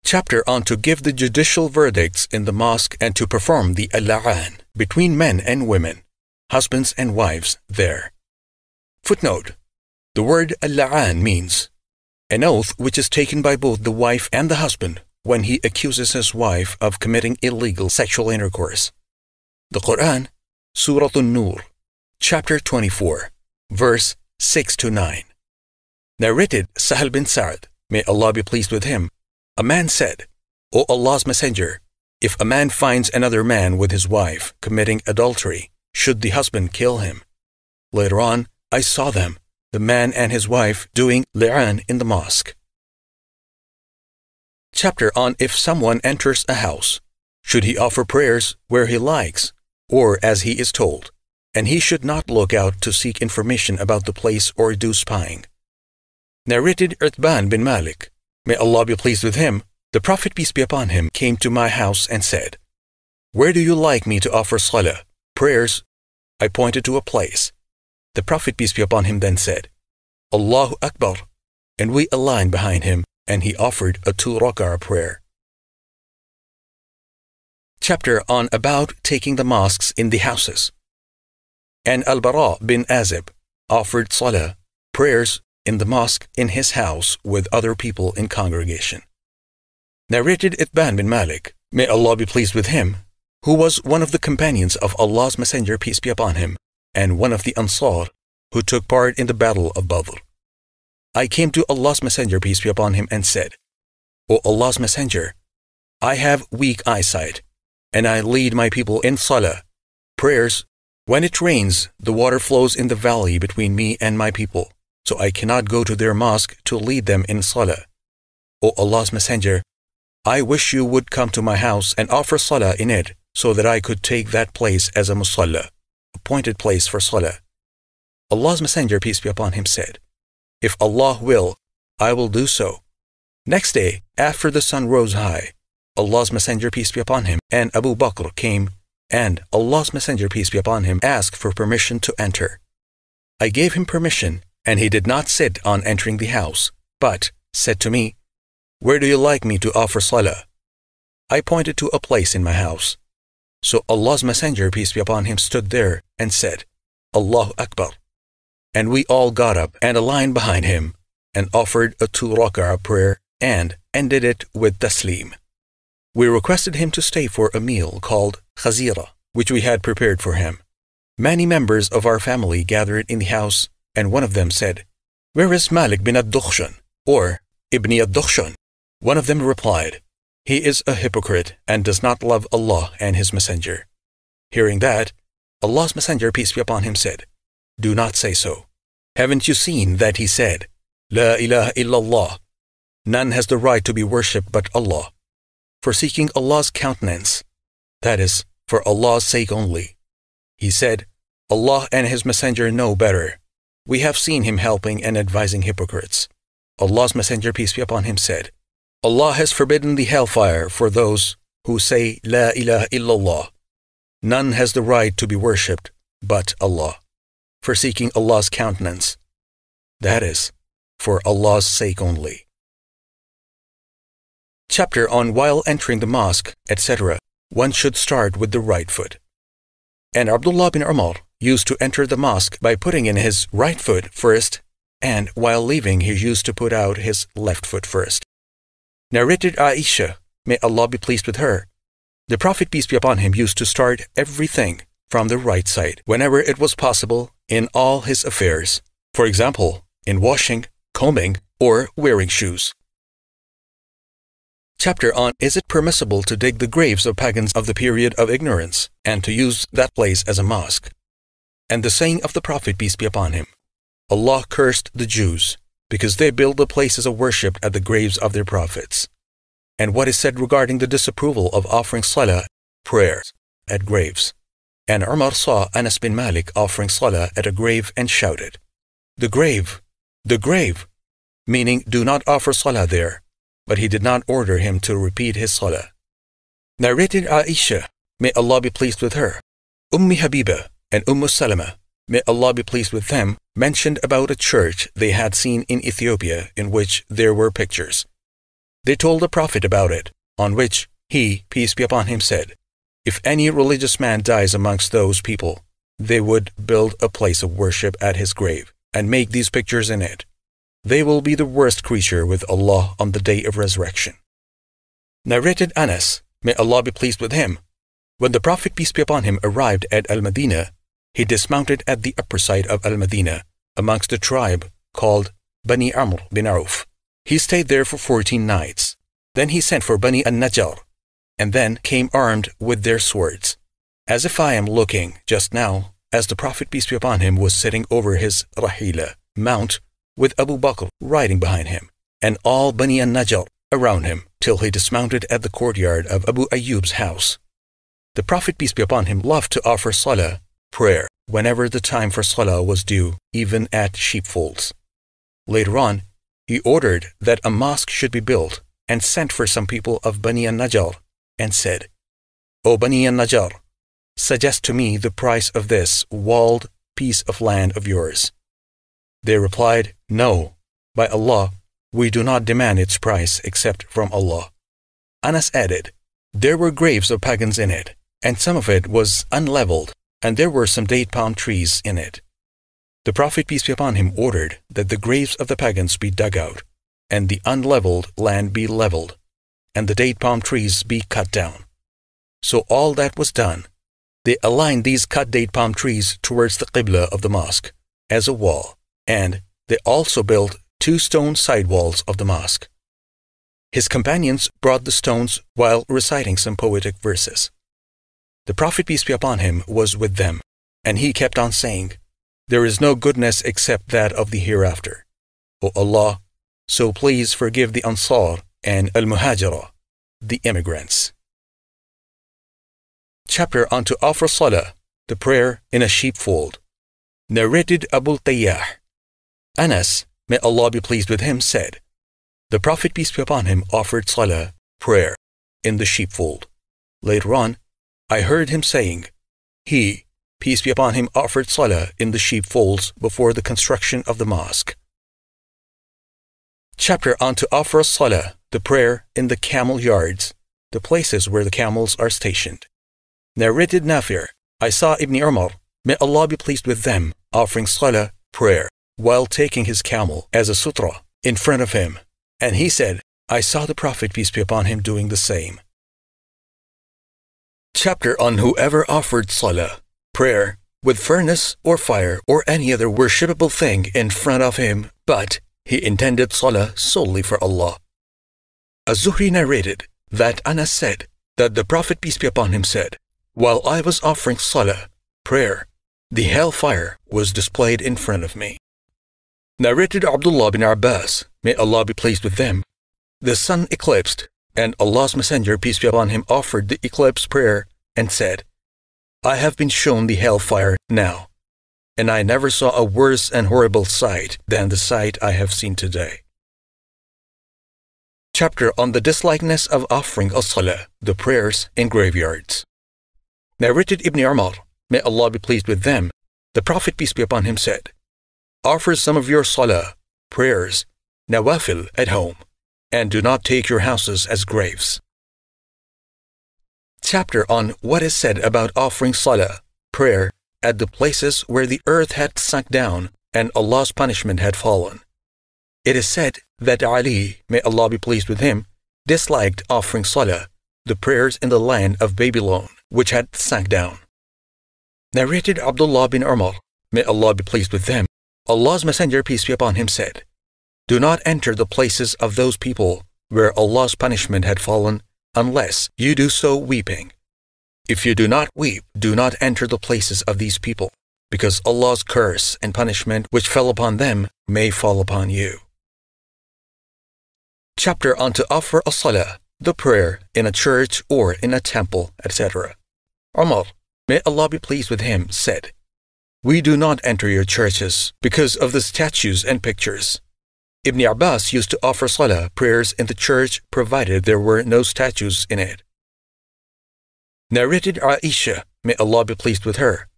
Chapter on to give the judicial verdicts in the mosque and to perform the al-la'an between men and women, husbands and wives there. Footnote: the word al-la'an means an oath which is taken by both the wife and the husband when he accuses his wife of committing illegal sexual intercourse. The Quran, Surah An-Nur, chapter 24, verse 6-9. Narrated Sahal bin Sa'd, may Allah be pleased with him, a man said, "O Allah's Messenger, if a man finds another man with his wife committing adultery, should the husband kill him?" Later on, I saw them, the man and his wife, doing li'an in the mosque. Chapter on if someone enters a house, should he offer prayers where he likes or as he is told, and he should not look out to seek information about the place or do spying. Narrated Uthman bin Malik, may Allah be pleased with him, the Prophet, peace be upon him, came to my house and said, "Where do you like me to offer salah, prayers?" I pointed to a place. The Prophet, peace be upon him, then said, "Allahu Akbar," and we aligned behind him, and he offered a 2 rak'ah prayer. Chapter on about taking the mosques in the houses. And Al-Bara bin Azib offered salah, prayers, in the mosque in his house with other people in congregation. Narrated Itban bin Malik, may Allah be pleased with him, who was one of the companions of Allah's Messenger, peace be upon him, and one of the Ansar, who took part in the battle of Badr. I came to Allah's Messenger, peace be upon him, and said, "O Allah's Messenger, I have weak eyesight, and I lead my people in salah, prayers. When it rains, the water flows in the valley between me and my people, so I cannot go to their mosque to lead them in salah. O Allah's Messenger, I wish you would come to my house and offer salah in it, so that I could take that place as a musalla, appointed place for salah." Allah's Messenger, peace be upon him, said, "If Allah will, I will do so." Next day, after the sun rose high, Allah's Messenger, peace be upon him, and Abu Bakr came, and Allah's Messenger, peace be upon him, asked for permission to enter. I gave him permission, and he did not sit on entering the house, but said to me, "Where do you like me to offer salah?" I pointed to a place in my house. So Allah's Messenger, peace be upon him, stood there and said, "Allahu Akbar." And we all got up and aligned behind him and offered a 2 rak'ah prayer and ended it with taslim. We requested him to stay for a meal called khazira, which we had prepared for him. Many members of our family gathered in the house, and one of them said, "Where is Malik bin Ad-Dukhshan or Ibn Ad-Dukhshan?" One of them replied, "He is a hypocrite and does not love Allah and His Messenger." Hearing that, Allah's Messenger, peace be upon him, said, "Do not say so. Haven't you seen that he said, 'La ilaha illallah,' none has the right to be worshipped but Allah, for seeking Allah's countenance, that is, for Allah's sake only. He said, 'Allah and His Messenger know better.' We have seen him helping and advising hypocrites." Allah's Messenger, peace be upon him, said, "Allah has forbidden the hellfire for those who say, 'La ilaha illallah.' None has the right to be worshipped but Allah, for seeking Allah's countenance, that is, for Allah's sake only." Chapter on while entering the mosque, etc., one should start with the right foot. And Abdullah bin Umar used to enter the mosque by putting in his right foot first, and while leaving he used to put out his left foot first. Narrated Aisha, may Allah be pleased with her, the Prophet, peace be upon him, used to start everything from the right side whenever it was possible in all his affairs, for example, in washing, combing, or wearing shoes. Chapter on is it permissible to dig the graves of pagans of the period of ignorance and to use that place as a mosque? And the saying of the Prophet, peace be upon him, "Allah cursed the Jews because they build the places of worship at the graves of their prophets." And what is said regarding the disapproval of offering salah, prayers, at graves. And Umar saw Anas bin Malik offering salah at a grave and shouted, "The grave, the grave, meaning do not offer salah there, but he did not order him to repeat his salah. Narrated Aisha, may Allah be pleased with her, Ummi Habiba and Umm Salama, may Allah be pleased with them, mentioned about a church they had seen in Ethiopia in which there were pictures. They told the Prophet about it, on which he, peace be upon him, said, if any religious man dies amongst those people, they would build a place of worship at his grave and make these pictures in it. They will be the worst creature with Allah on the day of resurrection. Narrated Anas, may Allah be pleased with him, when the Prophet, peace be upon him, arrived at Al-Madinah, he dismounted at the upper side of Al-Madinah, amongst the tribe called Bani Amr bin Auf. He stayed there for 14 nights. Then he sent for Bani al-Najjar, and then came armed with their swords. As if I am looking just now, as the Prophet, peace be upon him, was sitting over his Rahila, mount, with Abu Bakr riding behind him, and all Bani al-Najjar around him, till he dismounted at the courtyard of Abu Ayyub's house. The Prophet, peace be upon him, loved to offer salah, prayer, whenever the time for salah was due, even at sheepfolds. Later on, he ordered that a mosque should be built, and sent for some people of Bani al-Najjar, and said, O Bani al-Najjar, suggest to me the price of this walled piece of land of yours. They replied, no, by Allah, we do not demand its price except from Allah. Anas added, there were graves of pagans in it, and some of it was unleveled, and there were some date palm trees in it. The Prophet, peace be upon him, ordered that the graves of the pagans be dug out, and the unleveled land be leveled, and the date palm trees be cut down. So all that was done. They aligned these cut date palm trees towards the Qibla of the mosque, as a wall, and they also built 2 stone sidewalls of the mosque. His companions brought the stones while reciting some poetic verses. The Prophet, peace be upon him, was with them, and he kept on saying, there is no goodness except that of the hereafter. O Allah, so please forgive the Ansar and Al-Muhajara, the immigrants. Chapter on to offer salah, the prayer in a sheepfold. Narrated Abu Tayyah, Anas, may Allah be pleased with him, said, the Prophet, peace be upon him, offered salah, prayer, in the sheepfold. Later on, I heard him saying, he, peace be upon him, offered salah in the sheepfolds before the construction of the mosque. Chapter on to offer salah, the prayer in the camel yards, the places where the camels are stationed. Narrated Nafir, I saw Ibn Umar, may Allah be pleased with them, offering salah, prayer, while taking his camel as a sutra in front of him, and he said, I saw the Prophet, peace be upon him, doing the same. Chapter on whoever offered salah, prayer, with furnace or fire or any other worshipable thing in front of him, but he intended salah solely for Allah. Az-Zuhri narrated that Anas said that the Prophet, peace be upon him, said, while I was offering salah, prayer, the hellfire was displayed in front of me. Narrated Abdullah bin Abbas, may Allah be pleased with them, the sun eclipsed, and Allah's Messenger, peace be upon him, offered the eclipse prayer and said, I have been shown the hellfire now, and I never saw a worse and horrible sight than the sight I have seen today. Chapter on the dislikeness of offering as-salah, the prayers in graveyards. Narrated Ibn Umar, may Allah be pleased with them, the Prophet, peace be upon him, said, offer some of your salah, prayers, nawafil at home, and do not take your houses as graves. Chapter on what is said about offering salah, prayer, at the places where the earth had sunk down and Allah's punishment had fallen. It is said that Ali, may Allah be pleased with him, disliked offering salah, the prayers in the land of Babylon, which had sunk down. Narrated Abdullah bin Umar, may Allah be pleased with them, Allah's Messenger, peace be upon him, said, do not enter the places of those people where Allah's punishment had fallen unless you do so weeping. If you do not weep, do not enter the places of these people, because Allah's curse and punishment which fell upon them may fall upon you. Chapter on to offer as-salah, the prayer in a church or in a temple, etc. Umar, may Allah be pleased with him, said, We do not enter your churches because of the statues and pictures. Ibn Abbas used to offer salah prayers in the church provided there were no statues in it. Narrated Aisha, may Allah be pleased with her.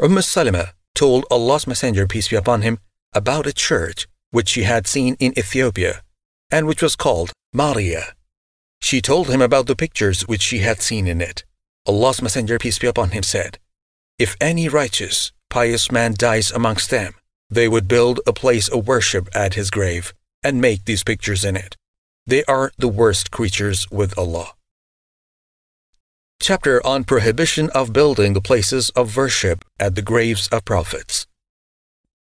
Umm Salama told Allah's Messenger, peace be upon him, about a church which she had seen in Ethiopia and which was called Maria. She told him about the pictures which she had seen in it. Allah's Messenger, peace be upon him, said, "If any righteous, pious man dies amongst them, they would build a place of worship at his grave and make these pictures in it. They are the worst creatures with Allah." Chapter on prohibition of building the places of worship at the graves of prophets.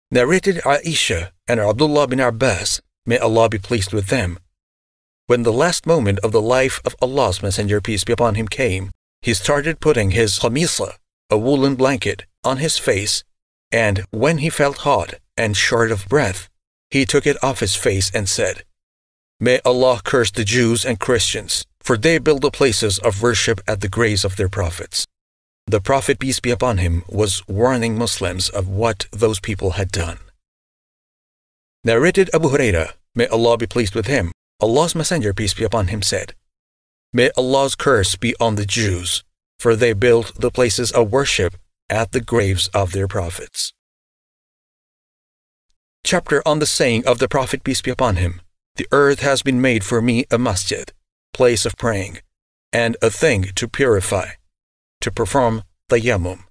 Narrated Aisha and Abdullah bin Abbas, may Allah be pleased with them. When the last moment of the life of Allah's Messenger, peace be upon him, came, he started putting his khamisah, a woolen blanket, on his face, and when he felt hot and short of breath, he took it off his face and said, "May Allah curse the Jews and Christians, for they build the places of worship at the graves of their prophets." The Prophet, peace be upon him, was warning Muslims of what those people had done. Narrated Abu Huraira, may Allah be pleased with him, Allah's Messenger, peace be upon him, said, "May Allah's curse be on the Jews, for they built the places of worship at the graves of their prophets." Chapter on the saying of the Prophet, peace be upon him, "The earth has been made for me a masjid, place of praying, and a thing to purify, to perform tayammum."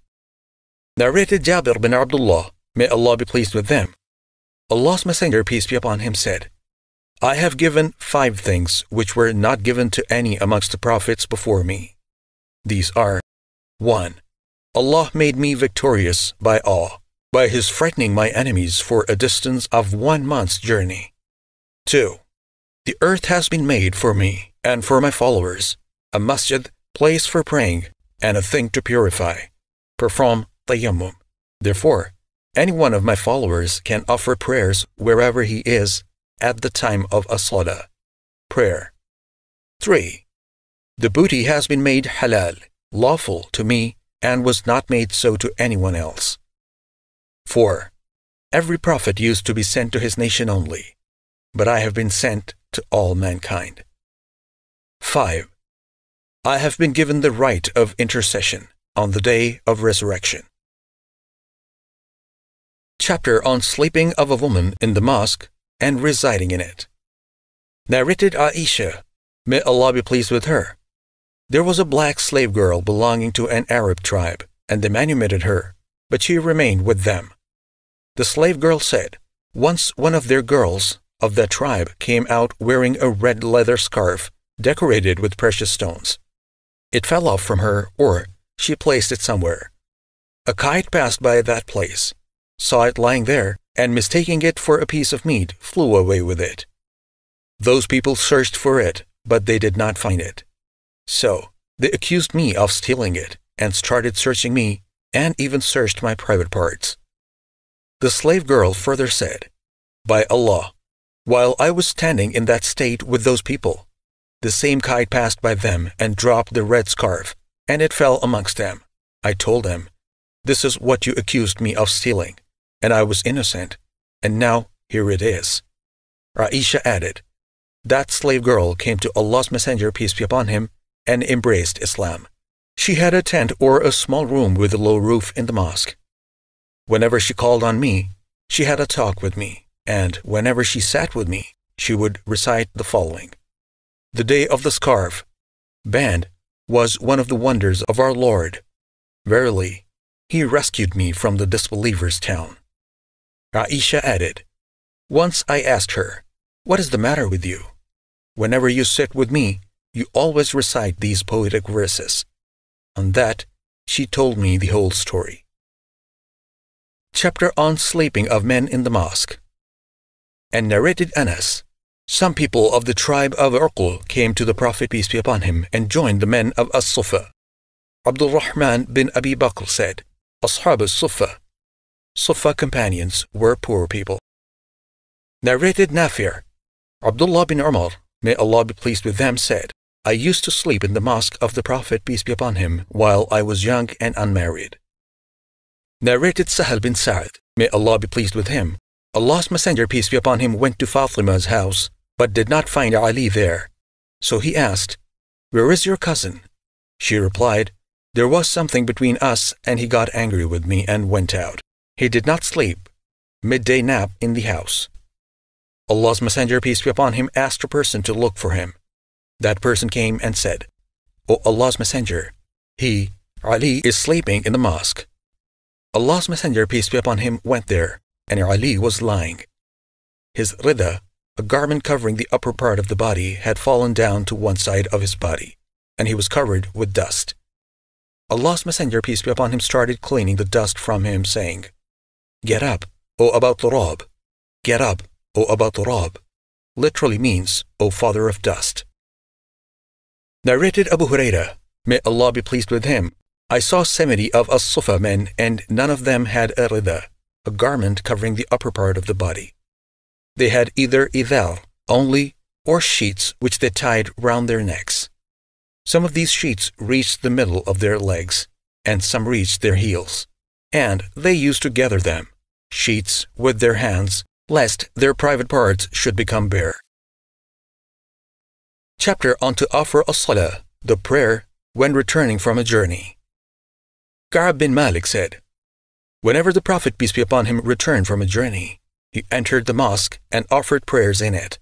Narrated Jabir bin Abdullah, may Allah be pleased with them. Allah's Messenger, peace be upon him, said, "I have given 5 things which were not given to any amongst the prophets before me. These are: 1. Allah made me victorious by awe, by His frightening my enemies for a distance of 1 month's journey. 2. The earth has been made for me and for my followers, a masjid, place for praying, and a thing to purify, perform tayammum. Therefore, any one of my followers can offer prayers wherever he is at the time of as-salah, prayer. 3. The booty has been made halal, lawful to me, and was not made so to anyone else. 4. Every prophet used to be sent to his nation only, but I have been sent to all mankind. 5. I have been given the right of intercession on the day of resurrection." Chapter on sleeping of a woman in the mosque and residing in it. Narrated Aisha, may Allah be pleased with her. There was a black slave girl belonging to an Arab tribe, and they manumitted her, but she remained with them. The slave girl said, "Once one of their girls of that tribe came out wearing a red leather scarf decorated with precious stones. It fell off from her, or she placed it somewhere. A kite passed by that place, saw it lying there, and mistaking it for a piece of meat, flew away with it. Those people searched for it, but they did not find it. So they accused me of stealing it and started searching me, and even searched my private parts." The slave girl further said, "By Allah, while I was standing in that state with those people, the same kite passed by them and dropped the red scarf, and it fell amongst them. I told them, 'This is what you accused me of stealing, and I was innocent, and now here it is.'" Aisha added, "That slave girl came to Allah's Messenger, peace be upon him, and embraced Islam. She had a tent or a small room with a low roof in the mosque. Whenever she called on me, she had a talk with me, and whenever she sat with me, she would recite the following. The day of the scarf band was one of the wonders of our Lord. Verily, He rescued me from the disbelievers' town." Aisha added, "Once I asked her, 'What is the matter with you? Whenever you sit with me, you always recite these poetic verses.' On that, she told me the whole story." Chapter on sleeping of men in the mosque. And narrated Anas, "Some people of the tribe of Urqul came to the Prophet, peace be upon him, and joined the men of As-Sufa. Abdul Rahman bin Abi Bakr said, 'Ashab as-Sufa.' Sufa companions were poor people." Narrated Nafir, Abdullah bin Umar, may Allah be pleased with them, said, "I used to sleep in the mosque of the Prophet, peace be upon him, while I was young and unmarried." Narrated Sahal bin Sa'd, may Allah be pleased with him, Allah's messenger, peace be upon him, went to Fatima's house, but did not find Ali there. So he asked, "Where is your cousin?" She replied, "There was something between us and he got angry with me and went out. He did not sleep. Midday nap in the house." Allah's messenger, peace be upon him, asked a person to look for him. That person came and said, "O Allah's messenger, he, Ali, is sleeping in the mosque." Allah's messenger, peace be upon him, went there, and Ali was lying. His rida, a garment covering the upper part of the body, had fallen down to one side of his body, and he was covered with dust. Allah's messenger, peace be upon him, started cleaning the dust from him, saying, "Get up, O Abu Turab. Get up, O Abu Turab." Literally means, "O father of dust." Narrated Abu Huraira, may Allah be pleased with him, "I saw 70 of As-Sufa men, and none of them had a rida, a garment covering the upper part of the body. They had either idhar only, or sheets which they tied round their necks. Some of these sheets reached the middle of their legs, and some reached their heels, and they used to gather them, sheets, with their hands, lest their private parts should become bare." Chapter on to offer As-Salah, the prayer, when returning from a journey. Ka'ab bin Malik said, "Whenever the Prophet, peace be upon him, returned from a journey, he entered the mosque and offered prayers in it."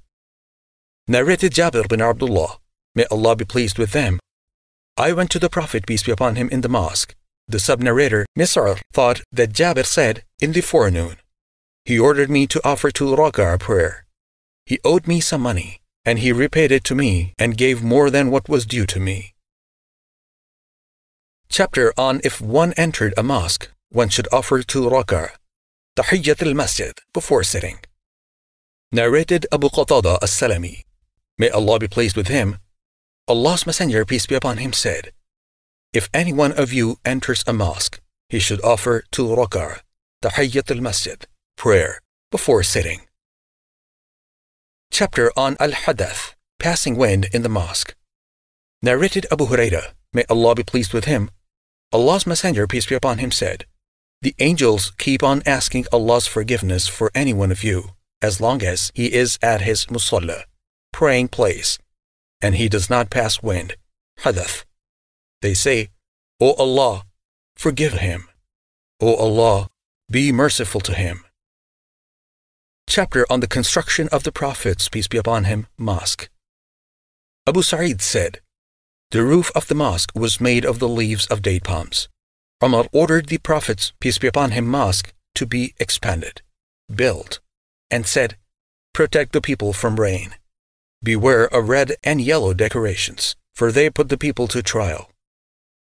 Narrated Jabir bin Abdullah, may Allah be pleased with them, "I went to the Prophet, peace be upon him, in the mosque." The sub-narrator, Misr, thought that Jabir said, "In the forenoon. He ordered me to offer to Raqqa a prayer. He owed me some money, and he repaid it to me and gave more than what was due to me." Chapter on if one entered a mosque, one should offer to Raqqa, Tahiyyat al-Masjid, before sitting. Narrated Abu Qatada as-Salami, may Allah be pleased with him, Allah's messenger, peace be upon him, said, "If any one of you enters a mosque, he should offer to Raqqa, Tahiyyat al-Masjid, prayer, before sitting." Chapter on Al-Hadath, passing wind in the mosque. Narrated Abu Huraira, may Allah be pleased with him, Allah's messenger, peace be upon him, said, "The angels keep on asking Allah's forgiveness for any one of you, as long as he is at his musalla, praying place, and he does not pass wind, hadath. They say, 'O Allah, forgive him. O Allah, be merciful to him.'" Chapter on the construction of the Prophet's, peace be upon him, mosque. Abu Sa'id said, "The roof of the mosque was made of the leaves of date palms. Umar ordered the Prophet's, peace be upon him, mosque to be expanded, built, and said, 'Protect the people from rain. Beware of red and yellow decorations, for they put the people to trial.'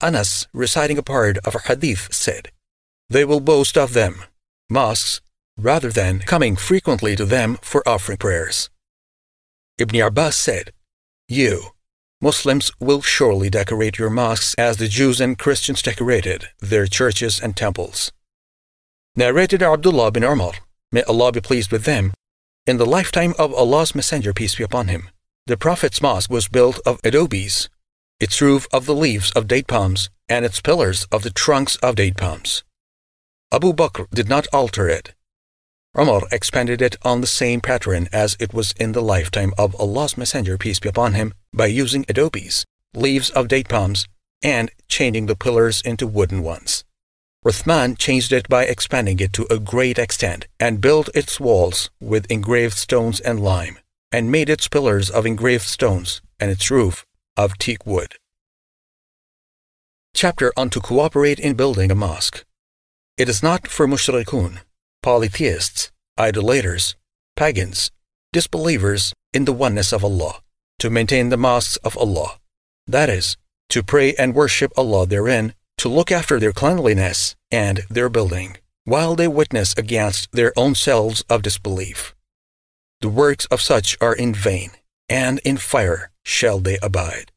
Anas, reciting a part of a hadith, said, 'They will boast of them, mosques, rather than coming frequently to them for offering prayers.'" Ibn Abbas said, "You, Muslims, will surely decorate your mosques as the Jews and Christians decorated their churches and temples." Narrated Abdullah bin Umar, may Allah be pleased with them, "In the lifetime of Allah's messenger, peace be upon him, the Prophet's mosque was built of adobes, its roof of the leaves of date palms, and its pillars of the trunks of date palms. Abu Bakr did not alter it. Umar expanded it on the same pattern as it was in the lifetime of Allah's messenger, peace be upon him, by using adobes, leaves of date palms, and changing the pillars into wooden ones. Uthman changed it by expanding it to a great extent and built its walls with engraved stones and lime, and made its pillars of engraved stones and its roof of teak wood." Chapter on to cooperate in building a mosque. It is not for mushrikun, polytheists, idolaters, pagans, disbelievers in the oneness of Allah, to maintain the mosques of Allah, that is, to pray and worship Allah therein, to look after their cleanliness and their building, while they witness against their own selves of disbelief. The works of such are in vain, and in fire shall they abide.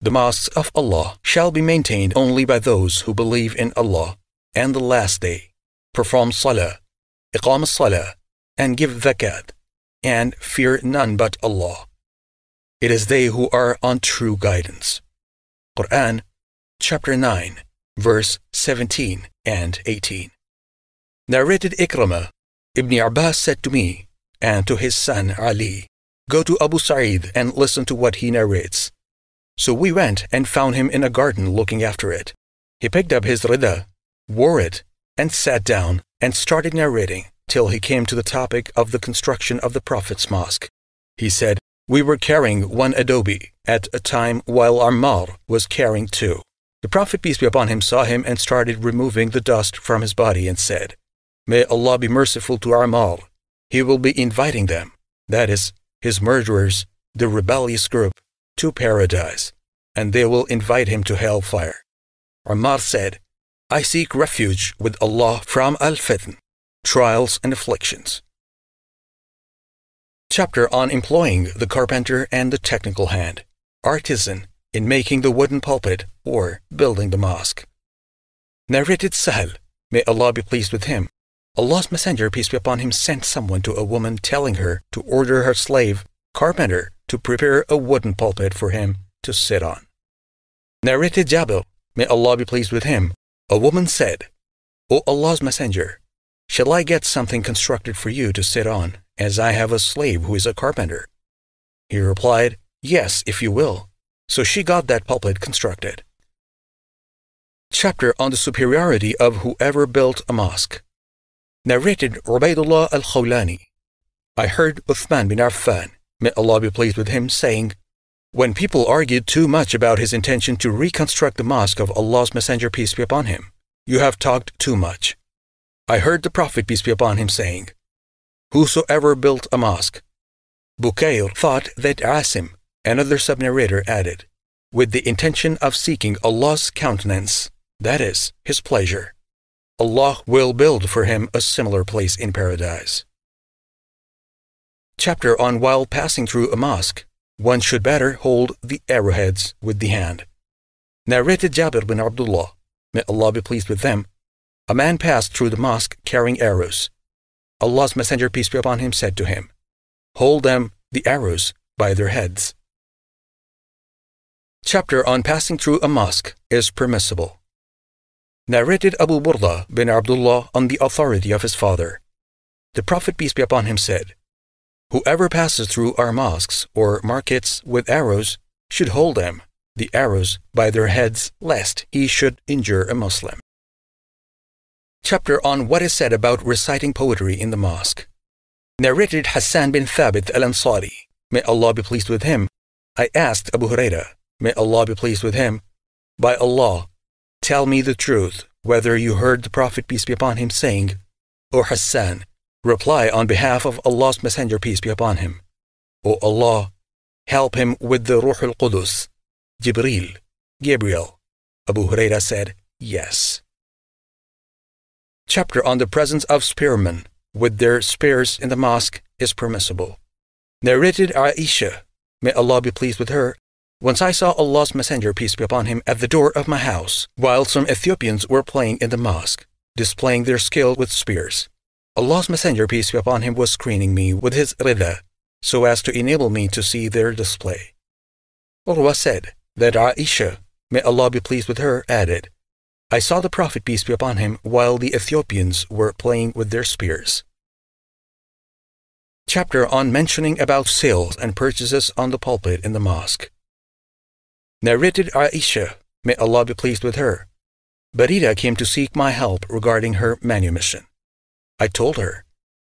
The mosques of Allah shall be maintained only by those who believe in Allah and the Last Day, perform salah, iqam salah, and give zakat, and fear none but Allah. It is they who are on true guidance. Quran, chapter 9, verse 17 and 18. Narrated Ikramah, Ibn Abbas said to me and to his son Ali, "Go to Abu Sa'id and listen to what he narrates." So we went and found him in a garden looking after it. He picked up his rida, wore it, and sat down and started narrating till he came to the topic of the construction of the Prophet's mosque. He said, "We were carrying one adobe at a time while Ammar was carrying two. The Prophet, peace be upon him, saw him and started removing the dust from his body and said, 'May Allah be merciful to Ammar. He will be inviting them, that is, his murderers, the rebellious group, to paradise, and they will invite him to hellfire.' Ammar said, 'I seek refuge with Allah from al-fitn, trials and afflictions.'" Chapter on employing the carpenter and the technical hand, artisan, in making the wooden pulpit or building the mosque. Narrated Sahal, may Allah be pleased with him. Allah's messenger, peace be upon him, sent someone to a woman telling her to order her slave, carpenter, to prepare a wooden pulpit for him to sit on. Narrated Jabir, may Allah be pleased with him. A woman said, "O Allah's messenger, shall I get something constructed for you to sit on, as I have a slave who is a carpenter?" He replied, "Yes, if you will." So she got that pulpit constructed. Chapter on the superiority of whoever built a mosque. Narrated Ubaidullah al-Khawlani, I heard Uthman bin Affan, may Allah be pleased with him, saying, "When people argued too much about his intention to reconstruct the mosque of Allah's messenger, peace be upon him, 'You have talked too much.' I heard the Prophet, peace be upon him, saying, 'Whosoever built a mosque.'" Bukayr thought that Asim, another sub-narrator, added, "with the intention of seeking Allah's countenance, that is, His pleasure. Allah will build for him a similar place in paradise." Chapter on while passing through a mosque, one should better hold the arrowheads with the hand. Narrated Jabir bin Abdullah, may Allah be pleased with them, a man passed through the mosque carrying arrows. Allah's messenger, peace be upon him, said to him, "Hold them, the arrows, by their heads." Chapter on passing through a mosque is permissible. Narrated Abu Burda bin Abdullah on the authority of his father. The Prophet, peace be upon him, said, "Whoever passes through our mosques or markets with arrows should hold them, the arrows, by their heads, lest he should injure a Muslim." Chapter on what is said about reciting poetry in the mosque. Narrated Hassan bin Thabit al-Ansari, may Allah be pleased with him, I asked Abu Huraira, may Allah be pleased with him, "By Allah, tell me the truth, whether you heard the Prophet, peace be upon him, saying, 'O Hassan, reply on behalf of Allah's messenger, peace be upon him, O Allah, help him with the Ruh al-Qudus, Jibreel, Gabriel.'" Abu Huraira said, "Yes." Chapter on the presence of spearmen with their spears in the mosque is permissible. Narrated Aisha, may Allah be pleased with her, once I saw Allah's messenger, peace be upon him, at the door of my house, while some Ethiopians were playing in the mosque, displaying their skill with spears. Allah's messenger, peace be upon him, was screening me with his rida, so as to enable me to see their display. Urwa said that Aisha, may Allah be pleased with her, added, I saw the Prophet, peace be upon him, while the Ethiopians were playing with their spears. Chapter on mentioning about sales and purchases on the pulpit in the mosque. Narrated Aisha, may Allah be pleased with her, Barida came to seek my help regarding her manumission. I told her,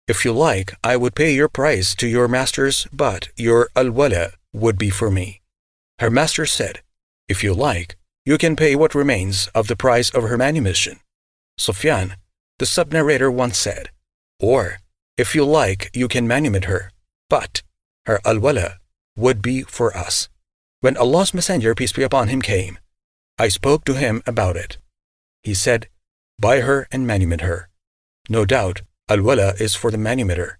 if you like, I would pay your price to your masters, but your al-wala would be for me. Her master said, if you like, you can pay what remains of the price of her manumission. Sufyan, the sub-narrator, once said, or, if you like, you can manumit her, but her al-wala would be for us. When Allah's messenger, peace be upon him, came, I spoke to him about it. He said, buy her and manumit her. No doubt, al-wala is for the manumitter.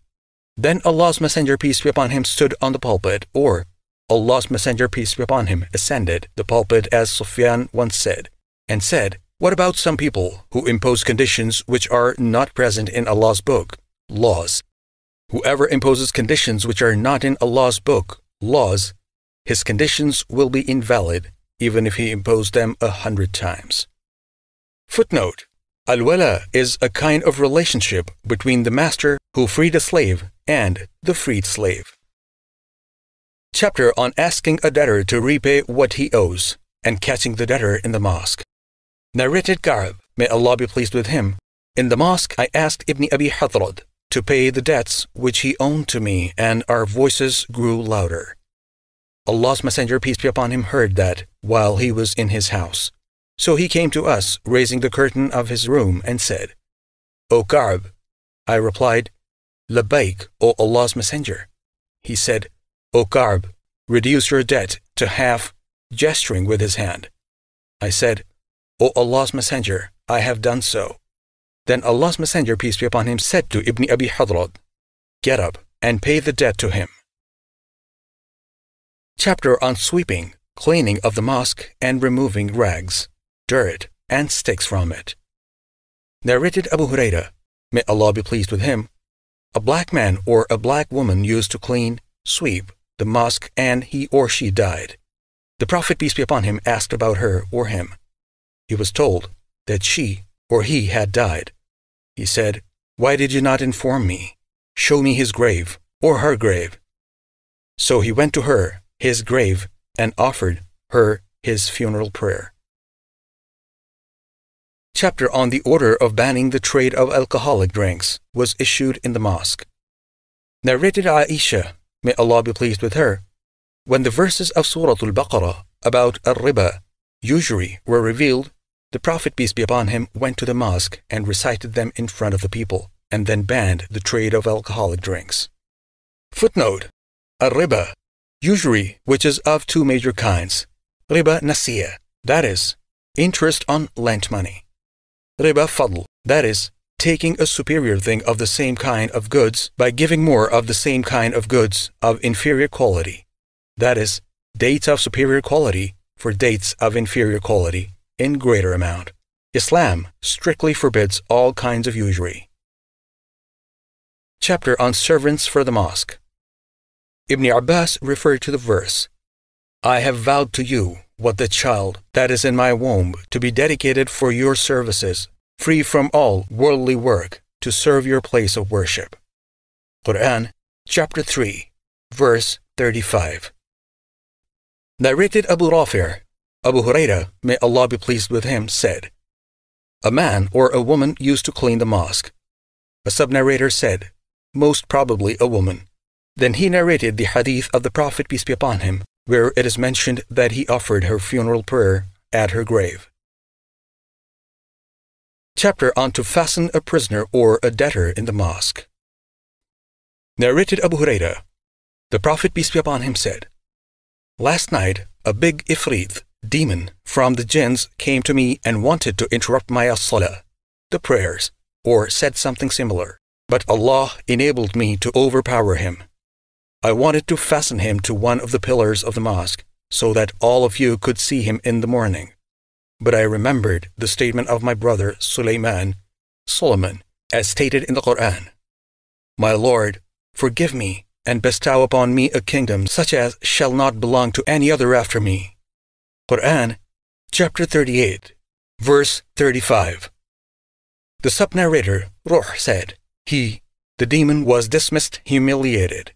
Then Allah's messenger, peace be upon him, stood on the pulpit, or Allah's messenger, peace be upon him, ascended the pulpit, as Sufyan once said, and said, what about some people who impose conditions which are not present in Allah's book, laws? Whoever imposes conditions which are not in Allah's book, laws, his conditions will be invalid, even if he imposed them 100 times. Footnote: Al-Wala is a kind of relationship between the master who freed a slave and the freed slave. Chapter on asking a debtor to repay what he owes and catching the debtor in the mosque. Narrated Gharib, may Allah be pleased with him, in the mosque I asked Ibn Abi Hadrad to pay the debts which he owned to me, and our voices grew louder. Allah's Messenger, peace be upon him, heard that while he was in his house. So he came to us, raising the curtain of his room, and said, "O Ka'b." I replied, "Labbaik, O Allah's Messenger." He said, "O Ka'b, reduce your debt to half," gesturing with his hand. I said, "O Allah's Messenger, I have done so." Then Allah's Messenger, peace be upon him, said to Ibn Abi Hadrad, "Get up and pay the debt to him." Chapter on sweeping, cleaning of the mosque, and removing rags, dirt, and sticks from it. Narrated Abu Huraira, may Allah be pleased with him, a black man or a black woman used to clean, sweep the mosque, and he or she died. The Prophet, peace be upon him, asked about her or him. He was told that she or he had died. He said, "Why did you not inform me? Show me his grave or her grave." So he went to her, his grave, and offered her his funeral prayer. Chapter on the order of banning the trade of alcoholic drinks was issued in the mosque. Narrated Aisha, may Allah be pleased with her, when the verses of Surah Al-Baqarah about al-riba, usury, were revealed, the Prophet, peace be upon him, went to the mosque and recited them in front of the people, and then banned the trade of alcoholic drinks. Footnote: Al-riba, usury, which is of two major kinds: riba nasiya, that is, interest on lent money; riba fadl, that is, taking a superior thing of the same kind of goods by giving more of the same kind of goods of inferior quality, that is, dates of superior quality for dates of inferior quality in greater amount. Islam strictly forbids all kinds of usury. Chapter on servants for the mosque. Ibn Abbas referred to the verse, "I have vowed to you what the child that is in my womb to be dedicated for your services, free from all worldly work, to serve your place of worship." Quran, chapter 3, verse 35. Narrated Abu Rafi', Abu Huraira, may Allah be pleased with him, said, "A man or a woman used to clean the mosque." A sub-narrator said, "Most probably a woman." Then he narrated the hadith of the Prophet, peace be upon him, where it is mentioned that he offered her funeral prayer at her grave. Chapter on to fasten a prisoner or a debtor in the mosque. Narrated Abu Huraira, the Prophet, peace be upon him, said, "Last night a big ifrit, demon from the jinns, came to me and wanted to interrupt my as-salah, the prayers, or said something similar, but Allah enabled me to overpower him. I wanted to fasten him to one of the pillars of the mosque so that all of you could see him in the morning. But I remembered the statement of my brother Solomon, as stated in the Quran, 'My Lord, forgive me and bestow upon me a kingdom such as shall not belong to any other after me.'" Quran, chapter 38, verse 35. The sub-narrator, Ruh, said, "He, the demon, was dismissed, humiliated."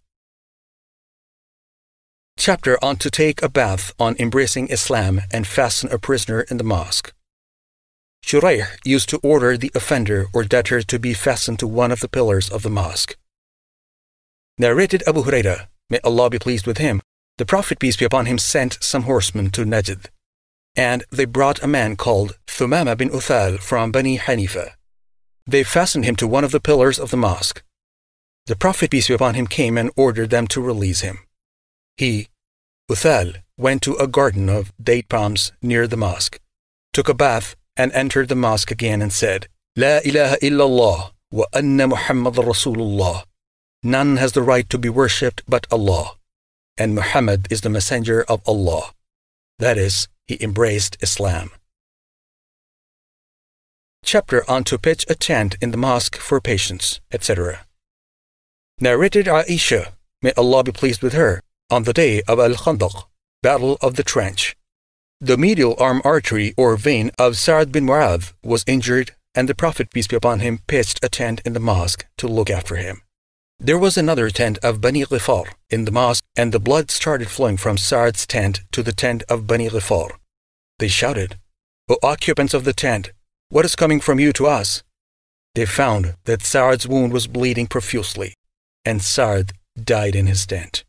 Chapter on to take a bath, on embracing Islam and fasten a prisoner in the mosque. Shuraih used to order the offender or debtor to be fastened to one of the pillars of the mosque. Narrated Abu Huraira, may Allah be pleased with him, the Prophet, peace be upon him, sent some horsemen to Najd, and they brought a man called Thumama bin Uthal from Bani Hanifa. They fastened him to one of the pillars of the mosque. The Prophet, peace be upon him, came and ordered them to release him. He, Uthal, went to a garden of date palms near the mosque, took a bath, and entered the mosque again and said, "La ilaha illallah wa anna Muhammad Rasulullah. None has the right to be worshipped but Allah, and Muhammad is the messenger of Allah." That is, he embraced Islam. Chapter on to pitch a tent in the mosque for patients, etc. Narrated Aisha, may Allah be pleased with her, on the day of Al-Khandaq, Battle of the Trench. The medial arm artery or vein of Sa'd bin Mu'adh was injured, and the Prophet, peace be upon him, pitched a tent in the mosque to look after him. There was another tent of Bani Ghifar in the mosque, and the blood started flowing from Sa'd's tent to the tent of Bani Ghifar. They shouted, "O occupants of the tent, what is coming from you to us?" They found that Sa'd's wound was bleeding profusely, and Sa'd died in his tent.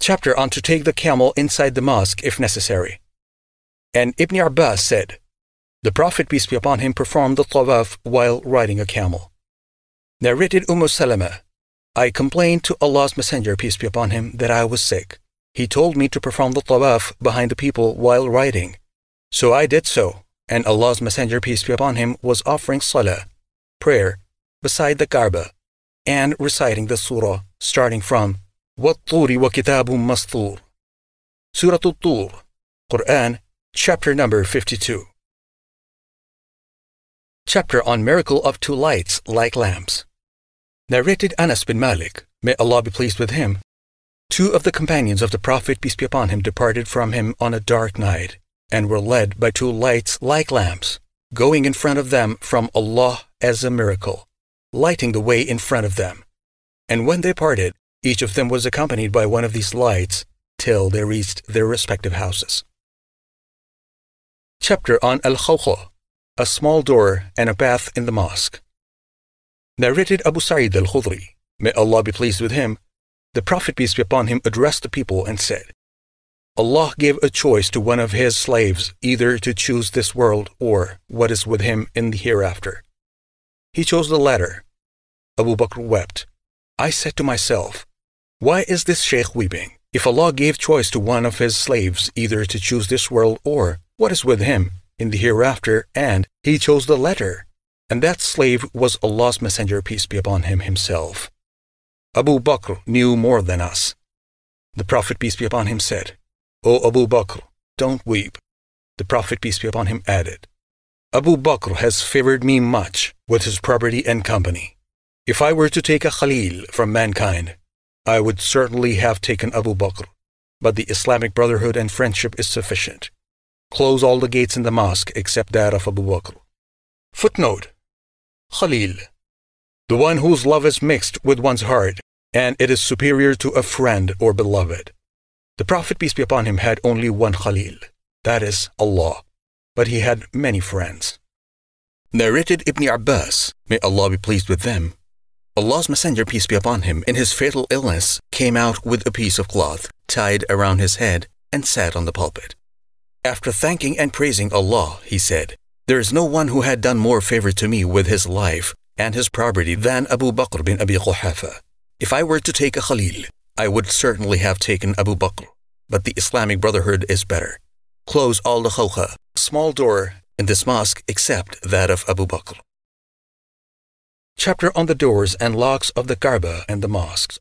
Chapter on to take the camel inside the mosque if necessary. And Ibn Abbas said, "The Prophet, peace be upon him, performed the tawaf while riding a camel." Narrated Umm Salama, "I complained to Allah's Messenger, peace be upon him, that I was sick. He told me to perform the tawaf behind the people while riding. So I did so, and Allah's Messenger, peace be upon him, was offering salah, prayer, beside the Kaaba, and reciting the surah, starting from وَالطُّورِ وَكِتَابٌ مَسْطُورٌ." Surah Al-Tur, Quran, chapter number 52. Chapter on miracle of two lights like lamps. Narrated Anas bin Malik, may Allah be pleased with him, two of the companions of the Prophet, peace be upon him, departed from him on a dark night, and were led by two lights like lamps, going in front of them from Allah as a miracle, lighting the way in front of them. And when they parted, each of them was accompanied by one of these lights till they reached their respective houses. Chapter on Al-Khawqa, a small door and a path in the mosque. Narrated Abu Sa'id al-Khudri, may Allah be pleased with him, the Prophet, peace be upon him, addressed the people and said, "Allah gave a choice to one of his slaves, either to choose this world or what is with him in the hereafter. He chose the latter. Abu Bakr wept. I said to myself, why is this Sheikh weeping? If Allah gave choice to one of his slaves, either to choose this world or what is with him in the hereafter, and he chose the latter, and that slave was Allah's Messenger, peace be upon him, himself. Abu Bakr knew more than us." The Prophet, peace be upon him, said, "O Abu Bakr, don't weep." The Prophet, peace be upon him, added, "Abu Bakr has favored me much with his property and company. If I were to take a Khalil from mankind, I would certainly have taken Abu Bakr, but the Islamic brotherhood and friendship is sufficient. Close all the gates in the mosque except that of Abu Bakr." Footnote: Khalil, the one whose love is mixed with one's heart, and it is superior to a friend or beloved. The Prophet, peace be upon him, had only one Khalil, that is Allah, but he had many friends. Narrated Ibn Abbas, may Allah be pleased with them, Allah's Messenger, peace be upon him, in his fatal illness, came out with a piece of cloth tied around his head and sat on the pulpit. After thanking and praising Allah, he said, "There is no one who had done more favor to me with his life and his property than Abu Bakr bin Abi Quhafa. If I were to take a Khalil, I would certainly have taken Abu Bakr, but the Islamic Brotherhood is better. Close all the khawqa, small door, in this mosque except that of Abu Bakr." Chapter on the doors and locks of the Kaaba and the mosques.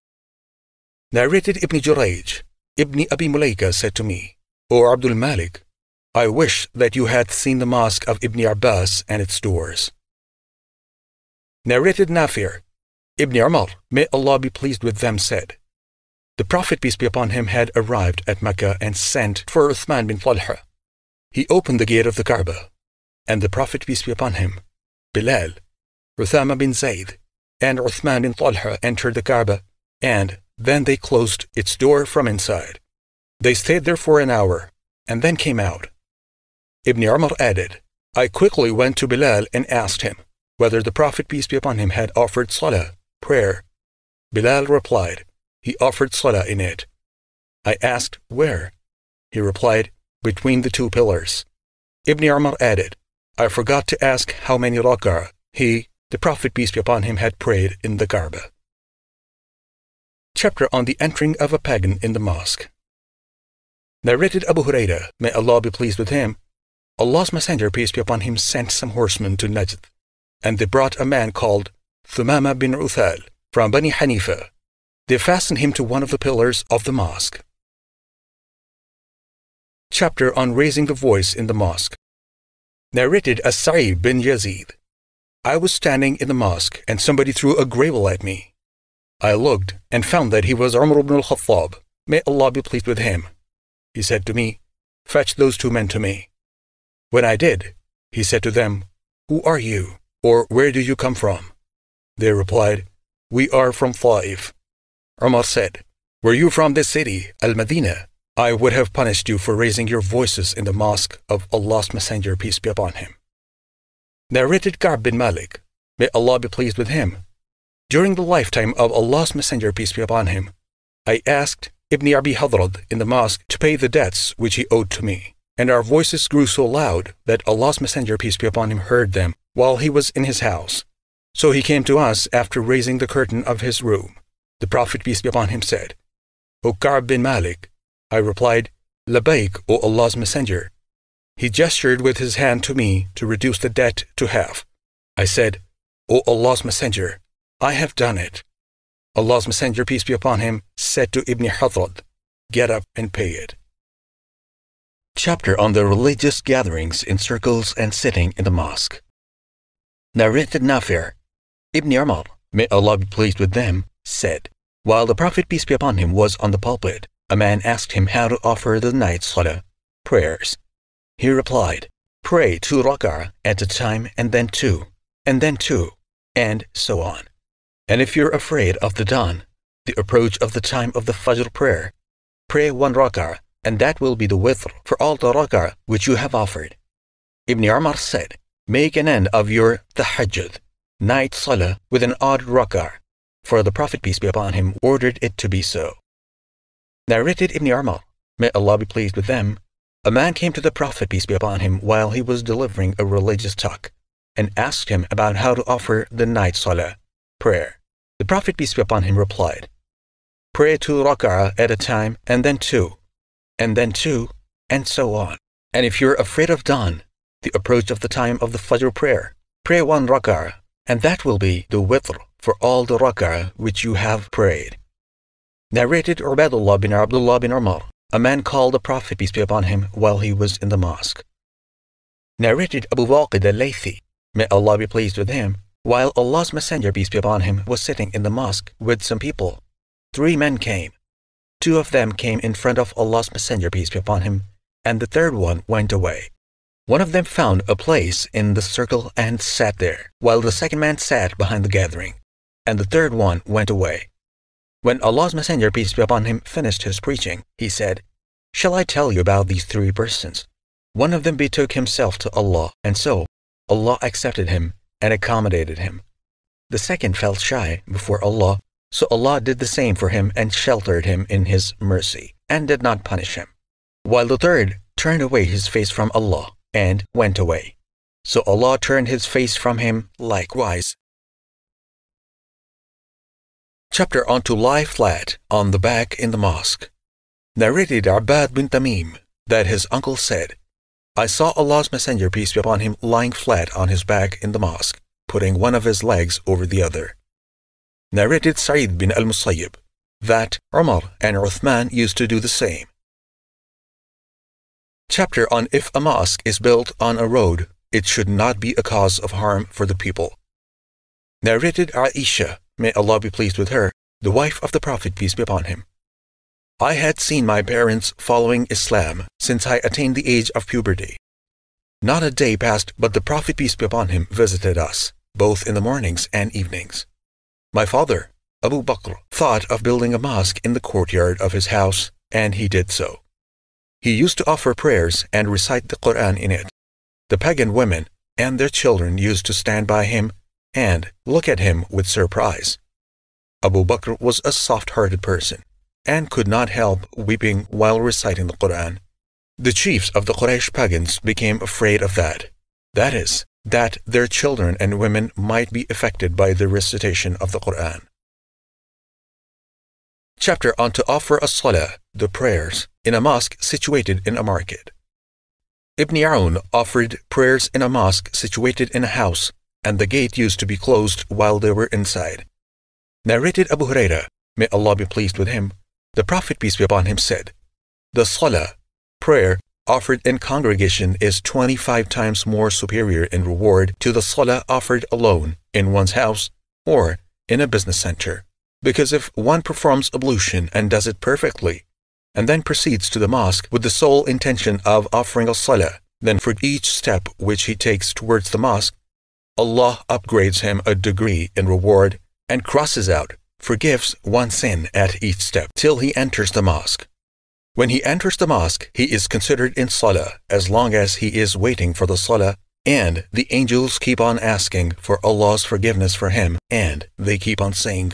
Narrated Ibn Jurayj, Ibn Abi Mulaika said to me, "O Abdul Malik, I wish that you had seen the mosque of Ibn Abbas and its doors." Narrated Nafir, Ibn Umar, may Allah be pleased with them, said, "The Prophet, peace be upon him, had arrived at Makkah and sent for Uthman bin Talha. He opened the gate of the Kaaba, and the Prophet, peace be upon him, Bilal, Uthama bin Zayd, and Uthman bin Talha entered the Kaaba, and then they closed its door from inside. They stayed there for an hour, and then came out." Ibn Umar added, "I quickly went to Bilal and asked him whether the Prophet, peace be upon him, had offered salah, prayer. Bilal replied, he offered salah in it. I asked, where? He replied, between the two pillars." Ibn Umar added, "I forgot to ask how many rak'ah he, the Prophet, peace be upon him, had prayed in the Kaaba." Chapter on the entering of a pagan in the mosque. Narrated Abu Huraira, may Allah be pleased with him, Allah's Messenger, peace be upon him, sent some horsemen to Najd, and they brought a man called Thumama bin Uthal from Bani Hanifa. They fastened him to one of the pillars of the mosque. Chapter on raising the voice in the mosque. Narrated As-Sa'ib bin Yazid, "I was standing in the mosque and somebody threw a gravel at me. I looked and found that he was Umar ibn al-Khattab, may Allah be pleased with him, he said to me, "Fetch those two men to me." When I did, he said to them, "Who are you, or where do you come from?" They replied, "We are from Taif." Umar said, "Were you from this city, Al-Madinah, I would have punished you for raising your voices in the mosque of Allah's Messenger, peace be upon him." Narrated Ka'b bin Malik, may Allah be pleased with him, during the lifetime of Allah's Messenger, peace be upon him, I asked Ibn Abi Hadrad in the mosque to pay the debts which he owed to me, and our voices grew so loud that Allah's Messenger, peace be upon him, heard them while he was in his house. So he came to us after raising the curtain of his room. The Prophet, peace be upon him, said, "O Ka'b bin Malik." I replied, "Labaik, O Allah's Messenger." He gestured with his hand to me to reduce the debt to half. I said, "O Allah's Messenger, I have done it." Allah's Messenger, peace be upon him, said to Ibn Hadrad, "Get up and pay it." Chapter on the religious gatherings in circles and sitting in the mosque. Narrated Nafir, Ibn Umar, may Allah be pleased with them, said, while the Prophet, peace be upon him, was on the pulpit, a man asked him how to offer the night salah, prayers. He replied, "Pray 2 rak'ah at a time, and then 2, and so on. And if you're afraid of the dawn, the approach of the time of the Fajr prayer, pray 1 rak'ah, and that will be the witr for all the rak'ah which you have offered." Ibn Umar said, "Make an end of your tahajjud, night salah, with an odd rak'ah," for the Prophet, peace be upon him, ordered it to be so. Narrated Ibn Umar, may Allah be pleased with them, a man came to the Prophet, peace be upon him, while he was delivering a religious talk, and asked him about how to offer the night salah, prayer. The Prophet, peace be upon him, replied, "Pray 2 rak'ah at a time, and then 2, and so on. And if you're afraid of dawn, the approach of the time of the Fajr prayer, pray 1 rak'ah, and that will be the witr for all the rak'ah which you have prayed." Narrated Ubaidullah bin Abdullah bin Umar, a man called the Prophet, peace be upon him, while he was in the mosque. Narrated Abu Waqid al-Laythi, may Allah be pleased with him, while Allah's Messenger, peace be upon him, was sitting in the mosque with some people. 3 men came. 2 of them came in front of Allah's Messenger, peace be upon him, and the 3rd one went away. One of them found a place in the circle and sat there, while the 2nd man sat behind the gathering, and the 3rd one went away. When Allah's Messenger, peace be upon him, finished his preaching, he said, "Shall I tell you about these 3 persons?" One of them betook himself to Allah, and so Allah accepted him and accommodated him. The 2nd fell shy before Allah, so Allah did the same for him and sheltered him in His mercy and did not punish him. While the 3rd turned away his face from Allah and went away, so Allah turned His face from him likewise. Chapter on to lie flat on the back in the mosque. Narrated Abbad bin Tamim that his uncle said, "I saw Allah's Messenger, peace be upon him, lying flat on his back in the mosque, putting one of his legs over the other." Narrated Sa'id bin al-Musayyib that Umar and Uthman used to do the same. Chapter on if a mosque is built on a road, it should not be a cause of harm for the people. Narrated Aisha, may Allah be pleased with her, the wife of the Prophet, peace be upon him, "I had seen my parents following Islam since I attained the age of puberty. Not a day passed but the Prophet, peace be upon him, visited us, both in the mornings and evenings. My father, Abu Bakr, thought of building a mosque in the courtyard of his house, and he did so. He used to offer prayers and recite the Quran in it. The pagan women and their children used to stand by him and look at him with surprise. Abu Bakr was a soft-hearted person and could not help weeping while reciting the Quran. The chiefs of the Quraysh pagans became afraid of that, that is, that their children and women might be affected by the recitation of the Quran." Chapter on to offer as-salah, the prayers, in a mosque situated in a market. Ibn Aun offered prayers in a mosque situated in a house, and the gate used to be closed while they were inside. Narrated Abu Huraira, may Allah be pleased with him, the Prophet, peace be upon him, said, "The salah, prayer, offered in congregation is 25 times more superior in reward to the salah offered alone in one's house or in a business center, because if one performs ablution and does it perfectly, and then proceeds to the mosque with the sole intention of offering as-salah. Then for each step which he takes towards the mosque, Allah upgrades him a degree in reward and crosses out, forgives one sin at each step, till he enters the mosque. When he enters the mosque, he is considered in salah as long as he is waiting for the salah, and the angels keep on asking for Allah's forgiveness for him, and they keep on saying,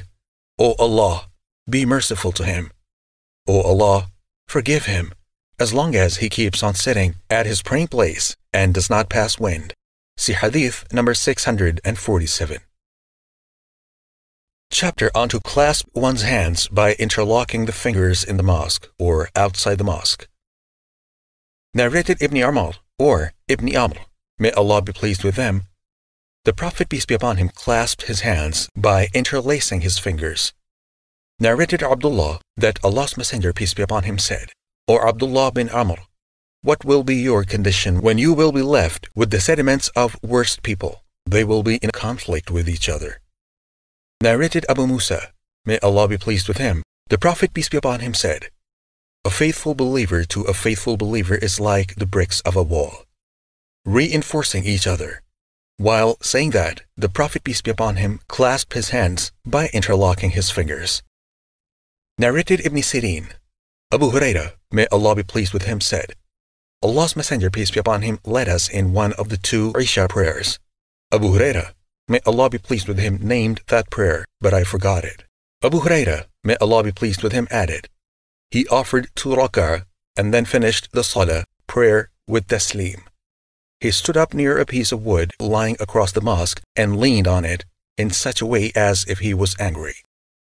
O Allah, be merciful to him. O Allah, forgive him, as long as he keeps on sitting at his praying place and does not pass wind. See Hadith number 647. Chapter on to clasp one's hands by interlocking the fingers in the mosque or outside the mosque. Narrated Ibn Amr or Ibn Amr, may Allah be pleased with them, the Prophet peace be upon him clasped his hands by interlacing his fingers. Narrated Abdullah that Allah's Messenger peace be upon him said, O Abdullah bin Amr, what will be your condition when you will be left with the sediments of worst people? They will be in conflict with each other. Narrated Abu Musa, may Allah be pleased with him, the Prophet peace be upon him said, a faithful believer to a faithful believer is like the bricks of a wall, reinforcing each other. While saying that, the Prophet peace be upon him clasped his hands by interlocking his fingers. Narrated Ibn Sirin, Abu Huraira, may Allah be pleased with him said, Allah's Messenger peace be upon him led us in one of the two Isha prayers. Abu Huraira, may Allah be pleased with him, named that prayer, but I forgot it. Abu Huraira, may Allah be pleased with him, added, he offered 2 rak'ah and then finished the salah prayer with taslim. He stood up near a piece of wood lying across the mosque and leaned on it in such a way as if he was angry.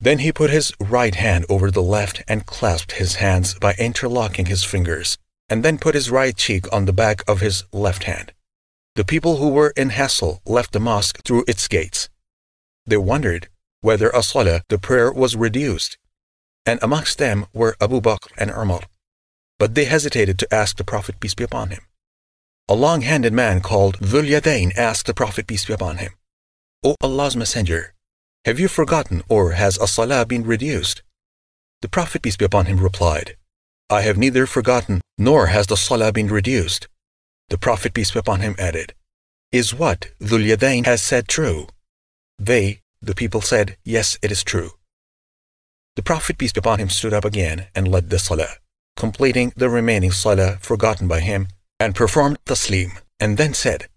Then he put his right hand over the left and clasped his hands by interlocking his fingers, and then put his right cheek on the back of his left hand. The people who were in hassle left the mosque through its gates. They wondered whether as-salah, the prayer, was reduced, and amongst them were Abu Bakr and Umar. But they hesitated to ask the Prophet peace be upon him. A long-handed man called Dhul Yadayn asked the Prophet peace be upon him, O Allah's Messenger, have you forgotten, or has as-salah been reduced? The Prophet peace be upon him replied, I have neither forgotten nor has the salah been reduced. The Prophet peace be upon him added, is what Dhul Yadayn has said true? They, the people, said, yes, it is true. The Prophet peace be upon him stood up again and led the salah, completing the remaining salah forgotten by him, and performed taslim, and then said,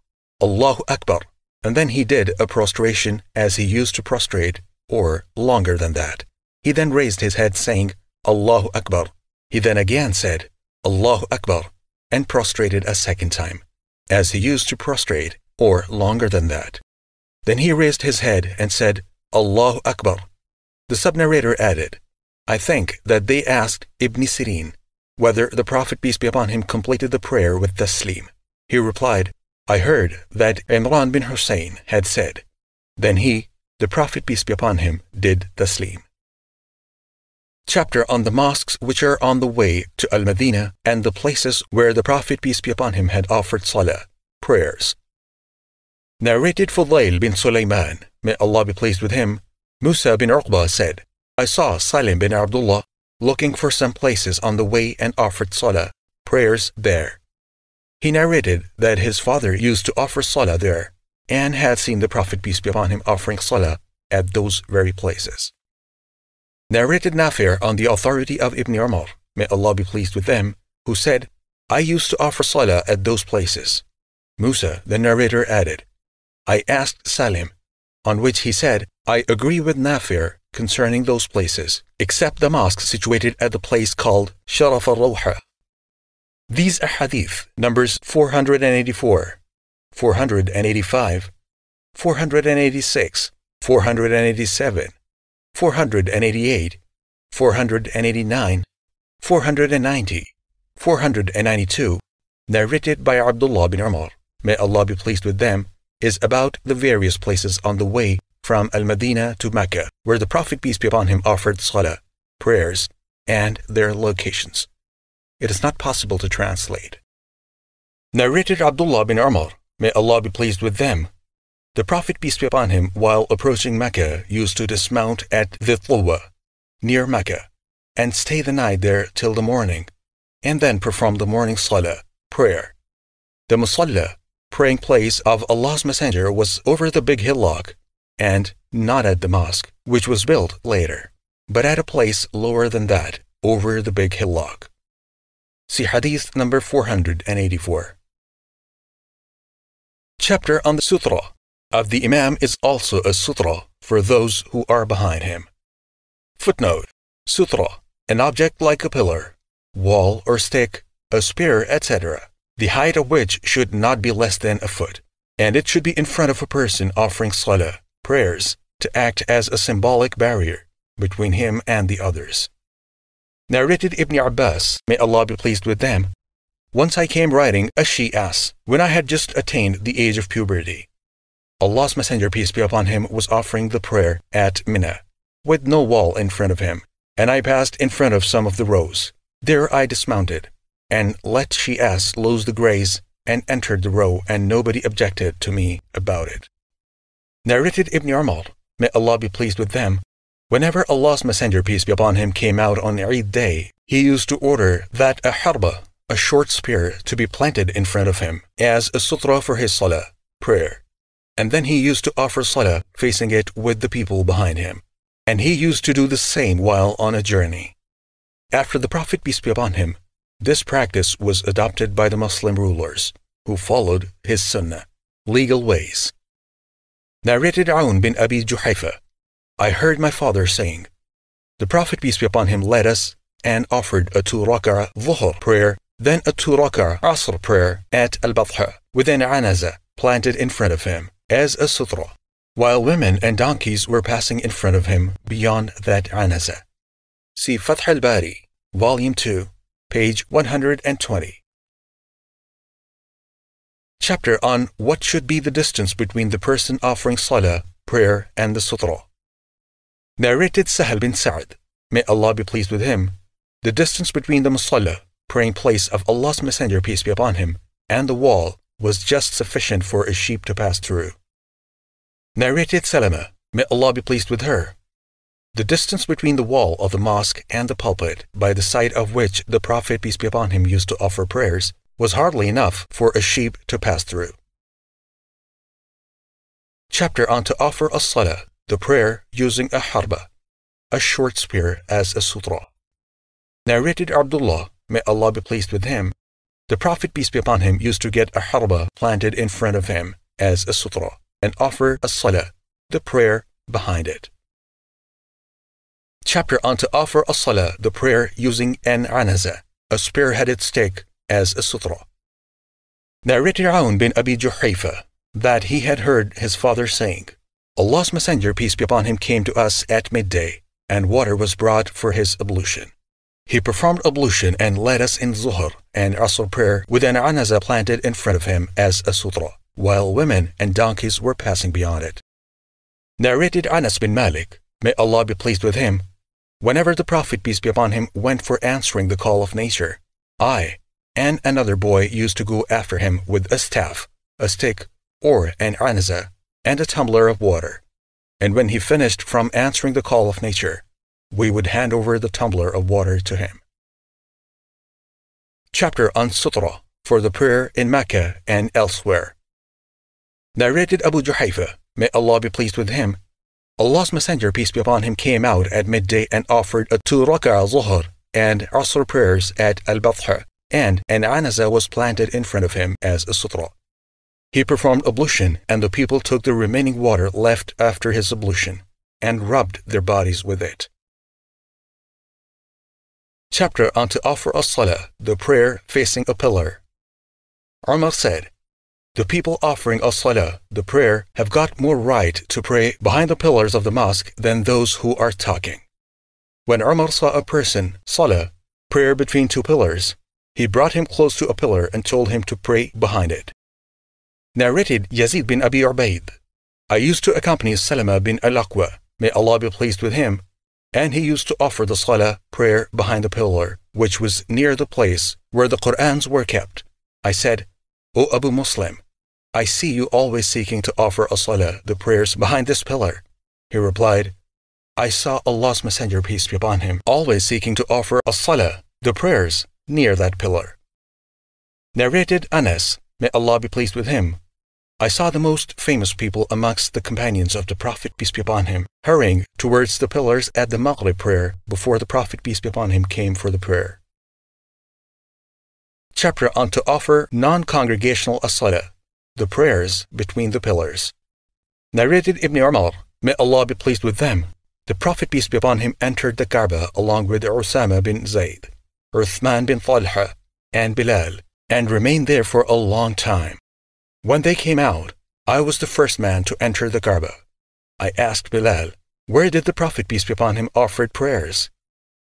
Allahu Akbar, and then he did a prostration as he used to prostrate, or longer than that. He then raised his head saying, Allahu Akbar. He then again said, Allahu Akbar, and prostrated a second time, as he used to prostrate, or longer than that. Then he raised his head and said, Allahu Akbar. The sub-narrator added, I think that they asked Ibn Sirin whether the Prophet peace be upon him completed the prayer with taslim. He replied, I heard that Imran bin Hussein had said. Then he, the Prophet peace be upon him, did taslim. Chapter on the mosques which are on the way to Al-Madinah and the places where the Prophet peace be upon him had offered salah, prayers. Narrated Fudayl bin Sulaiman, may Allah be pleased with him, Musa bin Uqba said, I saw Salim bin Abdullah looking for some places on the way and offered salah, prayers there. He narrated that his father used to offer salah there and had seen the Prophet peace be upon him offering salah at those very places. Narrated Nafir on the authority of Ibn Umar, may Allah be pleased with them, who said, I used to offer salah at those places. Musa, the narrator, added, I asked Salim, on which he said, I agree with Nafir concerning those places, except the mosque situated at the place called Sharaf al-Rawha. These are hadith numbers 484, 485, 486, 487, 488, 489, 490, 492, narrated by Abdullah bin Umar, may Allah be pleased with them, is about the various places on the way from Al-Madinah to Makkah, where the Prophet peace be upon him offered salah, prayers, and their locations. It is not possible to translate. Narrated Abdullah bin Umar, may Allah be pleased with them, the Prophet peace be upon him, while approaching Mecca, used to dismount at the Tuwa, near Mecca, and stay the night there till the morning, and then perform the morning salah, prayer. The musalla, praying place of Allah's Messenger, was over the big hillock, and not at the mosque, which was built later, but at a place lower than that, over the big hillock. See Hadith number 484. Chapter on the Sutra of the Imam is also a Sutra for those who are behind him. Footnote: Sutra, an object like a pillar, wall or stick, a spear, etc., the height of which should not be less than a foot, and it should be in front of a person offering salah, prayers, to act as a symbolic barrier between him and the others. Narrated Ibn Abbas, may Allah be pleased with them, "Once I came riding a she-ass when I had just attained the age of puberty. Allah's Messenger, peace be upon him, was offering the prayer at Mina, with no wall in front of him, and I passed in front of some of the rows. There I dismounted, and let she-ass loose the graze, and entered the row, and nobody objected to me about it." Narrated Ibn Umar, may Allah be pleased with them, "Whenever Allah's Messenger, peace be upon him, came out on Eid day, he used to order that a harba, a short spear, to be planted in front of him as a sutra for his salah, prayer, and then he used to offer salah facing it with the people behind him, and he used to do the same while on a journey. After the Prophet, peace be upon him, this practice was adopted by the Muslim rulers, who followed his sunnah, legal ways." Narrated Aun bin Abi Juhaifa, "I heard my father saying, the Prophet, peace be upon him, led us and offered a 2 rak'ah dhuhr prayer, then a 2 rak'ah asr prayer at Al-Badha with an anaza planted in front of him as a sutra, while women and donkeys were passing in front of him beyond that anaza." See Fath al-Bari, Volume 2, page 120. Chapter on what should be the distance between the person offering salah, prayer, and the sutra. Narrated Sahal bin Sa'd, may Allah be pleased with him, "The distance between the musalla, praying place of Allah's Messenger, peace be upon him, and the wall was just sufficient for a sheep to pass through." Narrated Salama, may Allah be pleased with her, "The distance between the wall of the mosque and the pulpit, by the side of which the Prophet, peace be upon him, used to offer prayers, was hardly enough for a sheep to pass through." Chapter on to offer as-salah, the prayer, using a harba, a short spear, as a sutra. Narrated Abdullah, may Allah be pleased with him, "The Prophet, peace be upon him, used to get a harba planted in front of him as a sutra, and offer a salah, the prayer, behind it." Chapter on to offer a salah, the prayer, using an anaza, a spear-headed stick, as a sutra. Narrated Aun bin Abi Juhaifa, that he had heard his father saying, "Allah's Messenger, peace be upon him, came to us at midday, and water was brought for his ablution. He performed ablution and led us in Zuhr and Asr prayer with an anaza planted in front of him as a sutra, while women and donkeys were passing beyond it." Narrated Anas bin Malik, may Allah be pleased with him, "Whenever the Prophet, peace be upon him, went for answering the call of nature, I and another boy used to go after him with a staff, a stick, or an anaza, and a tumbler of water, and when he finished from answering the call of nature, we would hand over the tumbler of water to him." Chapter on Sutra for the prayer in Mecca and elsewhere. Narrated Abu Juhaifa, may Allah be pleased with him, "Allah's Messenger, peace be upon him, came out at midday and offered a 2 rak'ah zuhr and asr prayers at Al-Badha, and an anaza was planted in front of him as a sutra. He performed ablution, and the people took the remaining water left after his ablution, and rubbed their bodies with it." Chapter on to offer as-salah, the prayer, facing a pillar. Umar said, "The people offering as-salah, the prayer, have got more right to pray behind the pillars of the mosque than those who are talking." When Umar saw a person, salah, prayer between two pillars, he brought him close to a pillar and told him to pray behind it. Narrated Yazid bin Abi Ubaid, "I used to accompany Salama bin Al-Aqwa, may Allah be pleased with him, and he used to offer the salah, prayer, behind the pillar, which was near the place where the Qur'ans were kept. I said, O Abu Muslim, I see you always seeking to offer a salah, the prayers, behind this pillar. He replied, I saw Allah's Messenger, peace be upon him, always seeking to offer as-salah, the prayers, near that pillar. Narrated Anas, may Allah be pleased with him, I saw the most famous people amongst the companions of the Prophet, peace be upon him, hurrying towards the pillars at the Maghrib prayer before the Prophet, peace be upon him, came for the prayer. Chapter on to offer non-congregational as-salah, the prayers between the pillars. Narrated Ibn Umar, may Allah be pleased with them, the Prophet, peace be upon him, entered the Kaaba along with Usama bin Zayd, Uthman bin Talha, and Bilal, and remained there for a long time. When they came out, I was the first man to enter the Kaaba. I asked Bilal, where did the Prophet, peace be upon him, offer prayers?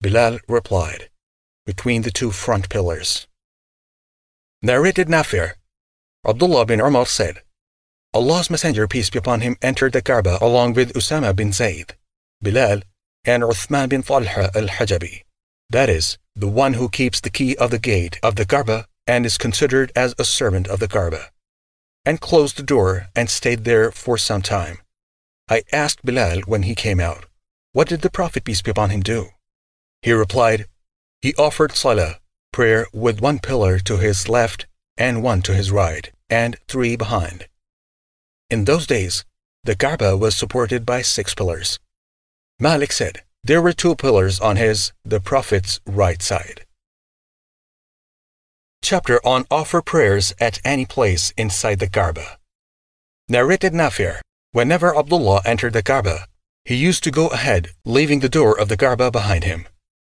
Bilal replied, between the two front pillars. Narrated Nafir, Abdullah bin Umar said, Allah's Messenger, peace be upon him, entered the Kaaba along with Usama bin Zayd, Bilal, and Uthman bin Talha al-Hajabi, that is, the one who keeps the key of the gate of the Kaaba and is considered as a servant of the Kaaba, and closed the door and stayed there for some time. I asked Bilal when he came out, what did the Prophet, peace be upon him, do? He replied, he offered salah, prayer, with one pillar to his left and one to his right, and three behind. In those days, the Kaaba was supported by 6 pillars. Malik said, there were 2 pillars on his, the Prophet's, right side. Chapter on offer prayers at any place inside the Kaaba. Narrated Nafir, whenever Abdullah entered the Kaaba, he used to go ahead, leaving the door of the Kaaba behind him.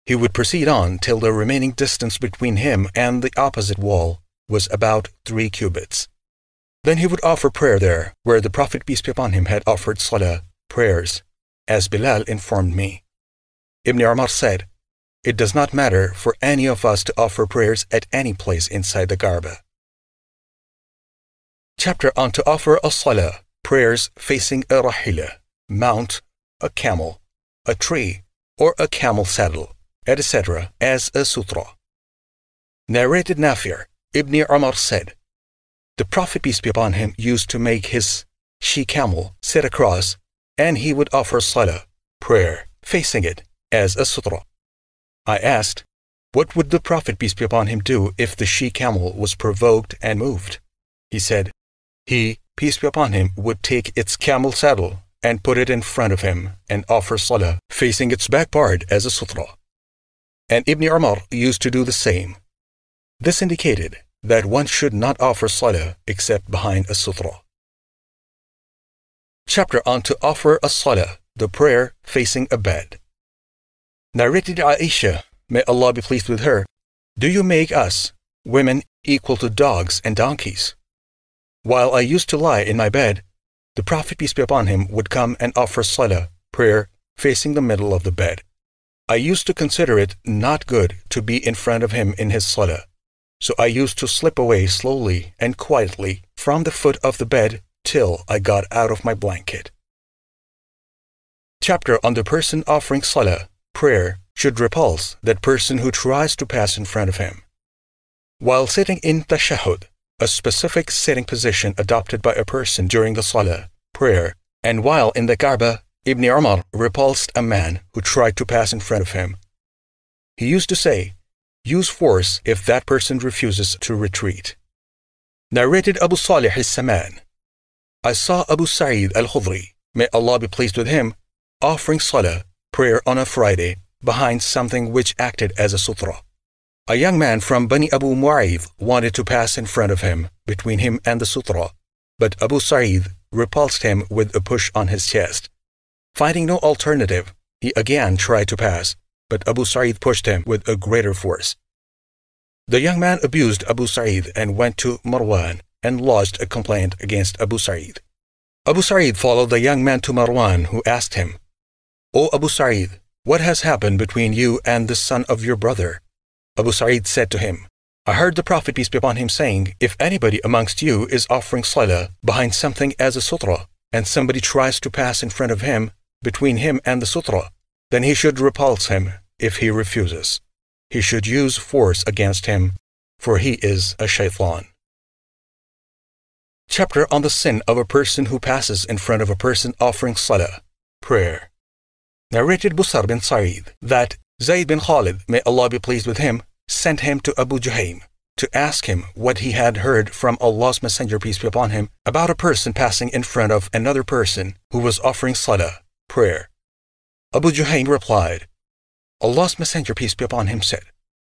He would proceed on till the remaining distance between him and the opposite wall was about 3 cubits. Then he would offer prayer there, where the Prophet, peace be upon him, had offered salah, prayers, as Bilal informed me. Ibn Umar said, it does not matter for any of us to offer prayers at any place inside the Kaaba. Chapter on to offer as-salah, prayers facing a rahila, mount, a camel, a tree, or a camel saddle, etc., as a sutra. Narrated Nafir, Ibn Umar said, the Prophet, peace be upon him, used to make his she-camel sit across, and he would offer salah, prayer, facing it, as a sutra. I asked, what would the Prophet, peace be upon him, do if the she-camel was provoked and moved? He said, he, peace be upon him, would take its camel saddle and put it in front of him and offer salah, facing its back part, as a sutra. And Ibn Umar used to do the same. This indicated that one should not offer salah except behind a sutra. Chapter on to offer as-salah, the prayer facing a bed. Narrated Aisha, may Allah be pleased with her, do you make us, women, equal to dogs and donkeys? While I used to lie in my bed, the Prophet, peace be upon him, would come and offer salah, prayer, facing the middle of the bed. I used to consider it not good to be in front of him in his salah, so I used to slip away slowly and quietly from the foot of the bed till I got out of my blanket. Chapter on the person offering salah, prayer, should repulse that person who tries to pass in front of him. While sitting in tashahhud, a specific sitting position adopted by a person during the salah, prayer, and while in the Kaaba, Ibn Umar repulsed a man who tried to pass in front of him. He used to say, use force if that person refuses to retreat. Narrated Abu Salih al-Saman, I saw Abu Sa'id al-Khudri, may Allah be pleased with him, offering salah, prayer on a Friday, behind something which acted as a sutra. A young man from Bani Abu Mu'ayth wanted to pass in front of him, between him and the sutra, but Abu Sa'id repulsed him with a push on his chest. Finding no alternative, he again tried to pass, but Abu Sa'id pushed him with a greater force. The young man abused Abu Sa'id and went to Marwan and lodged a complaint against Abu Sa'id. Abu Sa'id followed the young man to Marwan, who asked him, O Abu Sa'id, what has happened between you and the son of your brother? Abu Sa'id said to him, I heard the Prophet, peace be upon him, saying, if anybody amongst you is offering salah behind something as a sutra, and somebody tries to pass in front of him, between him and the sutra, then he should repulse him. If he refuses, he should use force against him, for he is a shaitan. Chapter on the sin of a person who passes in front of a person offering salah, prayer. narrated Busar bin Sa'id that Zayd bin Khalid, may Allah be pleased with him, sent him to Abu Juhaym to ask him what he had heard from Allah's Messenger, peace be upon him, about a person passing in front of another person who was offering salah, prayer. Abu Juhaym replied, Allah's Messenger, peace be upon him, said,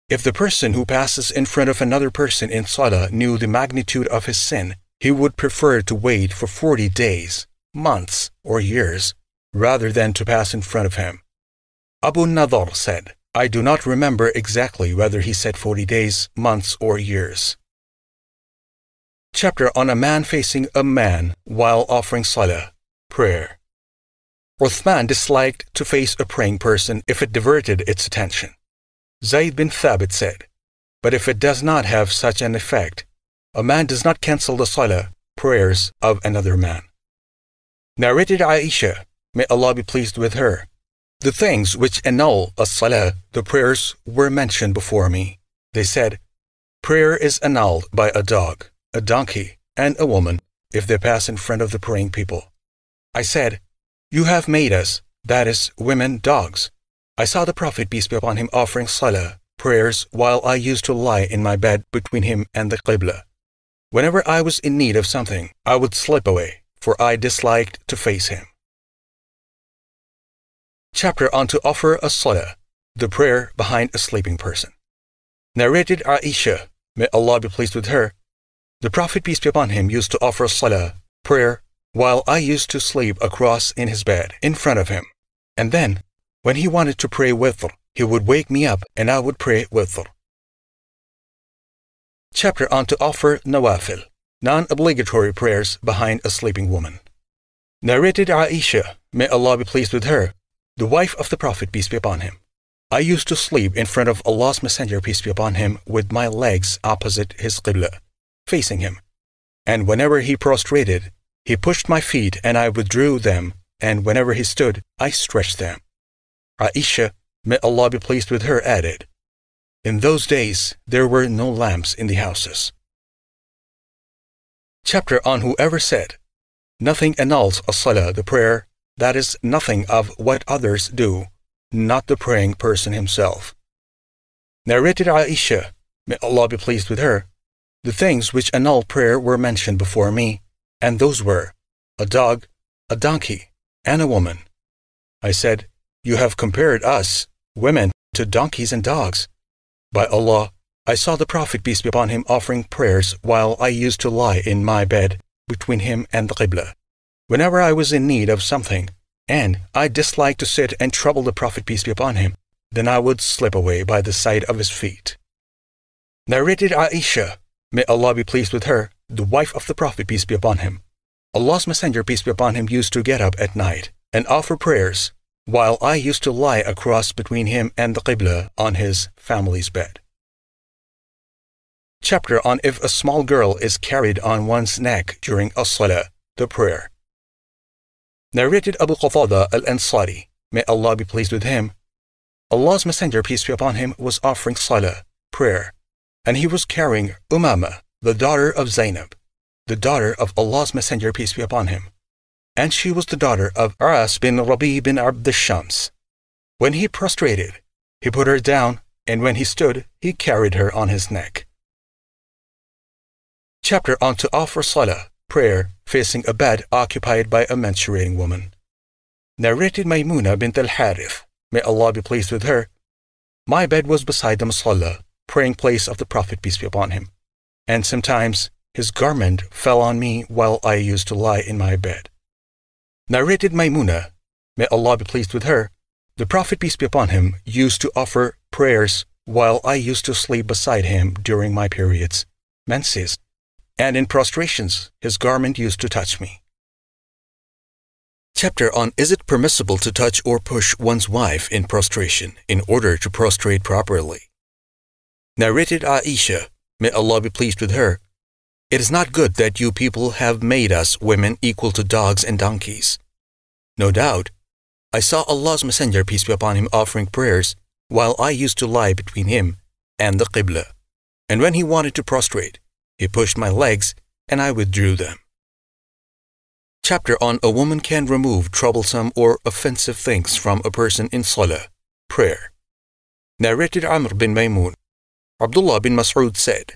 if the person who passes in front of another person in salah knew the magnitude of his sin, he would prefer to wait for 40 days, months, or years, rather than to pass in front of him. Abu Nadar said, I do not remember exactly whether he said 40 days, months, or years. Chapter on a man facing a man while offering salah, prayer. Uthman disliked to face a praying person if it diverted its attention. Zayd bin Thabit said, but if it does not have such an effect, a man does not cancel the salah, prayers of another man. Narrated Aisha, may Allah be pleased with her, the things which annul as-salah, the prayers, were mentioned before me. They said, prayer is annulled by a dog, a donkey, and a woman if they pass in front of the praying people. I said, you have made us, that is, women, dogs. I saw the Prophet, peace be upon him, offering salah, prayers, while I used to lie in my bed between him and the Qibla. Whenever I was in need of something, I would slip away, for I disliked to face him. Chapter on to offer as-salah, the prayer behind a sleeping person. Narrated Aisha, may Allah be pleased with her, the Prophet, peace be upon him, used to offer as-salah, prayer, while I used to sleep across in his bed in front of him. And then, when he wanted to pray witr, he would wake me up and I would pray witr. Chapter on to offer nawafil, non-obligatory prayers behind a sleeping woman. Narrated Aisha, may Allah be pleased with her, the wife of the Prophet, peace be upon him, I used to sleep in front of Allah's Messenger, peace be upon him, with my legs opposite his Qibla, facing him. And whenever he prostrated, he pushed my feet and I withdrew them, and whenever he stood, I stretched them. Aisha, may Allah be pleased with her, added, in those days there were no lamps in the houses. Chapter on whoever said, nothing annuls as-salah, the prayer, that is, nothing of what others do, not the praying person himself. Narrated Aisha, may Allah be pleased with her, the things which annul prayer were mentioned before me, and those were a dog, a donkey, and a woman. I said, you have compared us, women, to donkeys and dogs. By Allah, I saw the Prophet, peace be upon him, offering prayers while I used to lie in my bed between him and the Qibla, whenever I was in need of something, and I disliked to sit and trouble the Prophet, peace be upon him, then I would slip away by the side of his feet. Narrated Aisha, may Allah be pleased with her, the wife of the Prophet, peace be upon him, Allah's Messenger, peace be upon him, used to get up at night and offer prayers, while I used to lie across between him and the Qibla on his family's bed. Chapter on if a small girl is carried on one's neck during as-salah, the prayer. Narrated Abu Qatada al-Ansari, may Allah be pleased with him, Allah's Messenger, peace be upon him, was offering salah, prayer, and he was carrying Umama, the daughter of Zaynab, the daughter of Allah's Messenger, peace be upon him, and she was the daughter of Aras bin Rabi bin Abd al-Shams. When he prostrated, he put her down, and when he stood, he carried her on his neck. Chapter on to offer salah, prayer, facing a bed occupied by a menstruating woman. Narrated Maymuna bint al-Harith, may Allah be pleased with her, my bed was beside the musalla, praying place of the Prophet, peace be upon him, and sometimes his garment fell on me while I used to lie in my bed. Narrated Maymuna, may Allah be pleased with her, the Prophet, peace be upon him, used to offer prayers while I used to sleep beside him during my periods, menses, and in prostrations, his garment used to touch me. Chapter on is it permissible to touch or push one's wife in prostration in order to prostrate properly? Narrated Aisha, may Allah be pleased with her, it is not good that you people have made us women equal to dogs and donkeys. No doubt, I saw Allah's Messenger, peace be upon him, offering prayers while I used to lie between him and the Qibla, and when he wanted to prostrate, he pushed my legs, and I withdrew them. chapter on a woman can remove troublesome or offensive things from a person in salah, prayer. Narrated Amr bin Maymun, Abdullah bin Mas'ud said,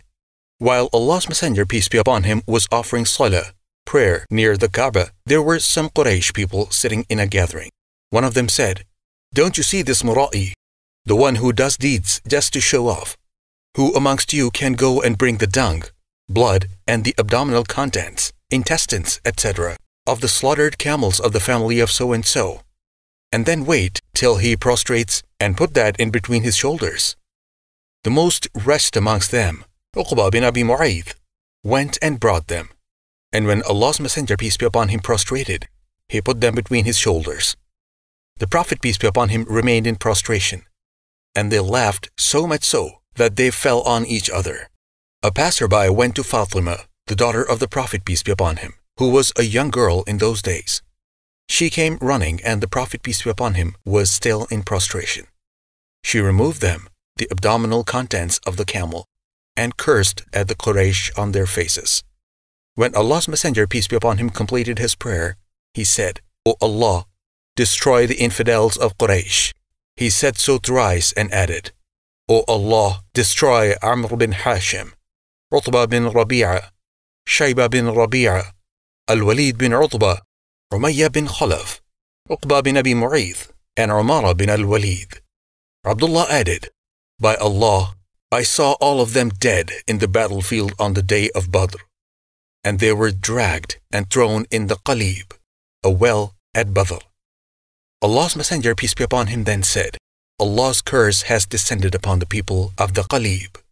while Allah's Messenger, peace be upon him, was offering salah, prayer, near the Kaaba, there were some Quraysh people sitting in a gathering. One of them said, don't you see this Mura'i, the one who does deeds just to show off? Who amongst you can go and bring the dung, blood, and the abdominal contents, intestines, etc., of the slaughtered camels of the family of so-and-so, and then wait till he prostrates and put that in between his shoulders? The most wretched amongst them, Uqba bin Abi Mu'ayth, went and brought them, and when Allah's Messenger, peace be upon him, prostrated, he put them between his shoulders. The Prophet, peace be upon him, remained in prostration, and they laughed so much so that they fell on each other. A passerby went to Fatima, the daughter of the Prophet, peace be upon him, who was a young girl in those days. She came running, and the Prophet, peace be upon him, was still in prostration. She removed them, the abdominal contents of the camel, and cursed at the Quraysh on their faces. When Allah's Messenger, peace be upon him, completed his prayer, he said, O Allah, destroy the infidels of Quraysh. He said so thrice and added, O Allah, destroy Amr bin Hashim, Utba bin Rabi'a, Shayba bin Rabi'a, Al-Walid bin Utba, Umayya bin Khalaf, Uqba bin Abi Mu'ayth, and Umara bin Al-Walid. Abdullah added, by Allah, I saw all of them dead in the battlefield on the day of Badr, and they were dragged and thrown in the Qalib, a well at Badr. Allah's Messenger, peace be upon him, then said, Allah's curse has descended upon the people of the Qalib.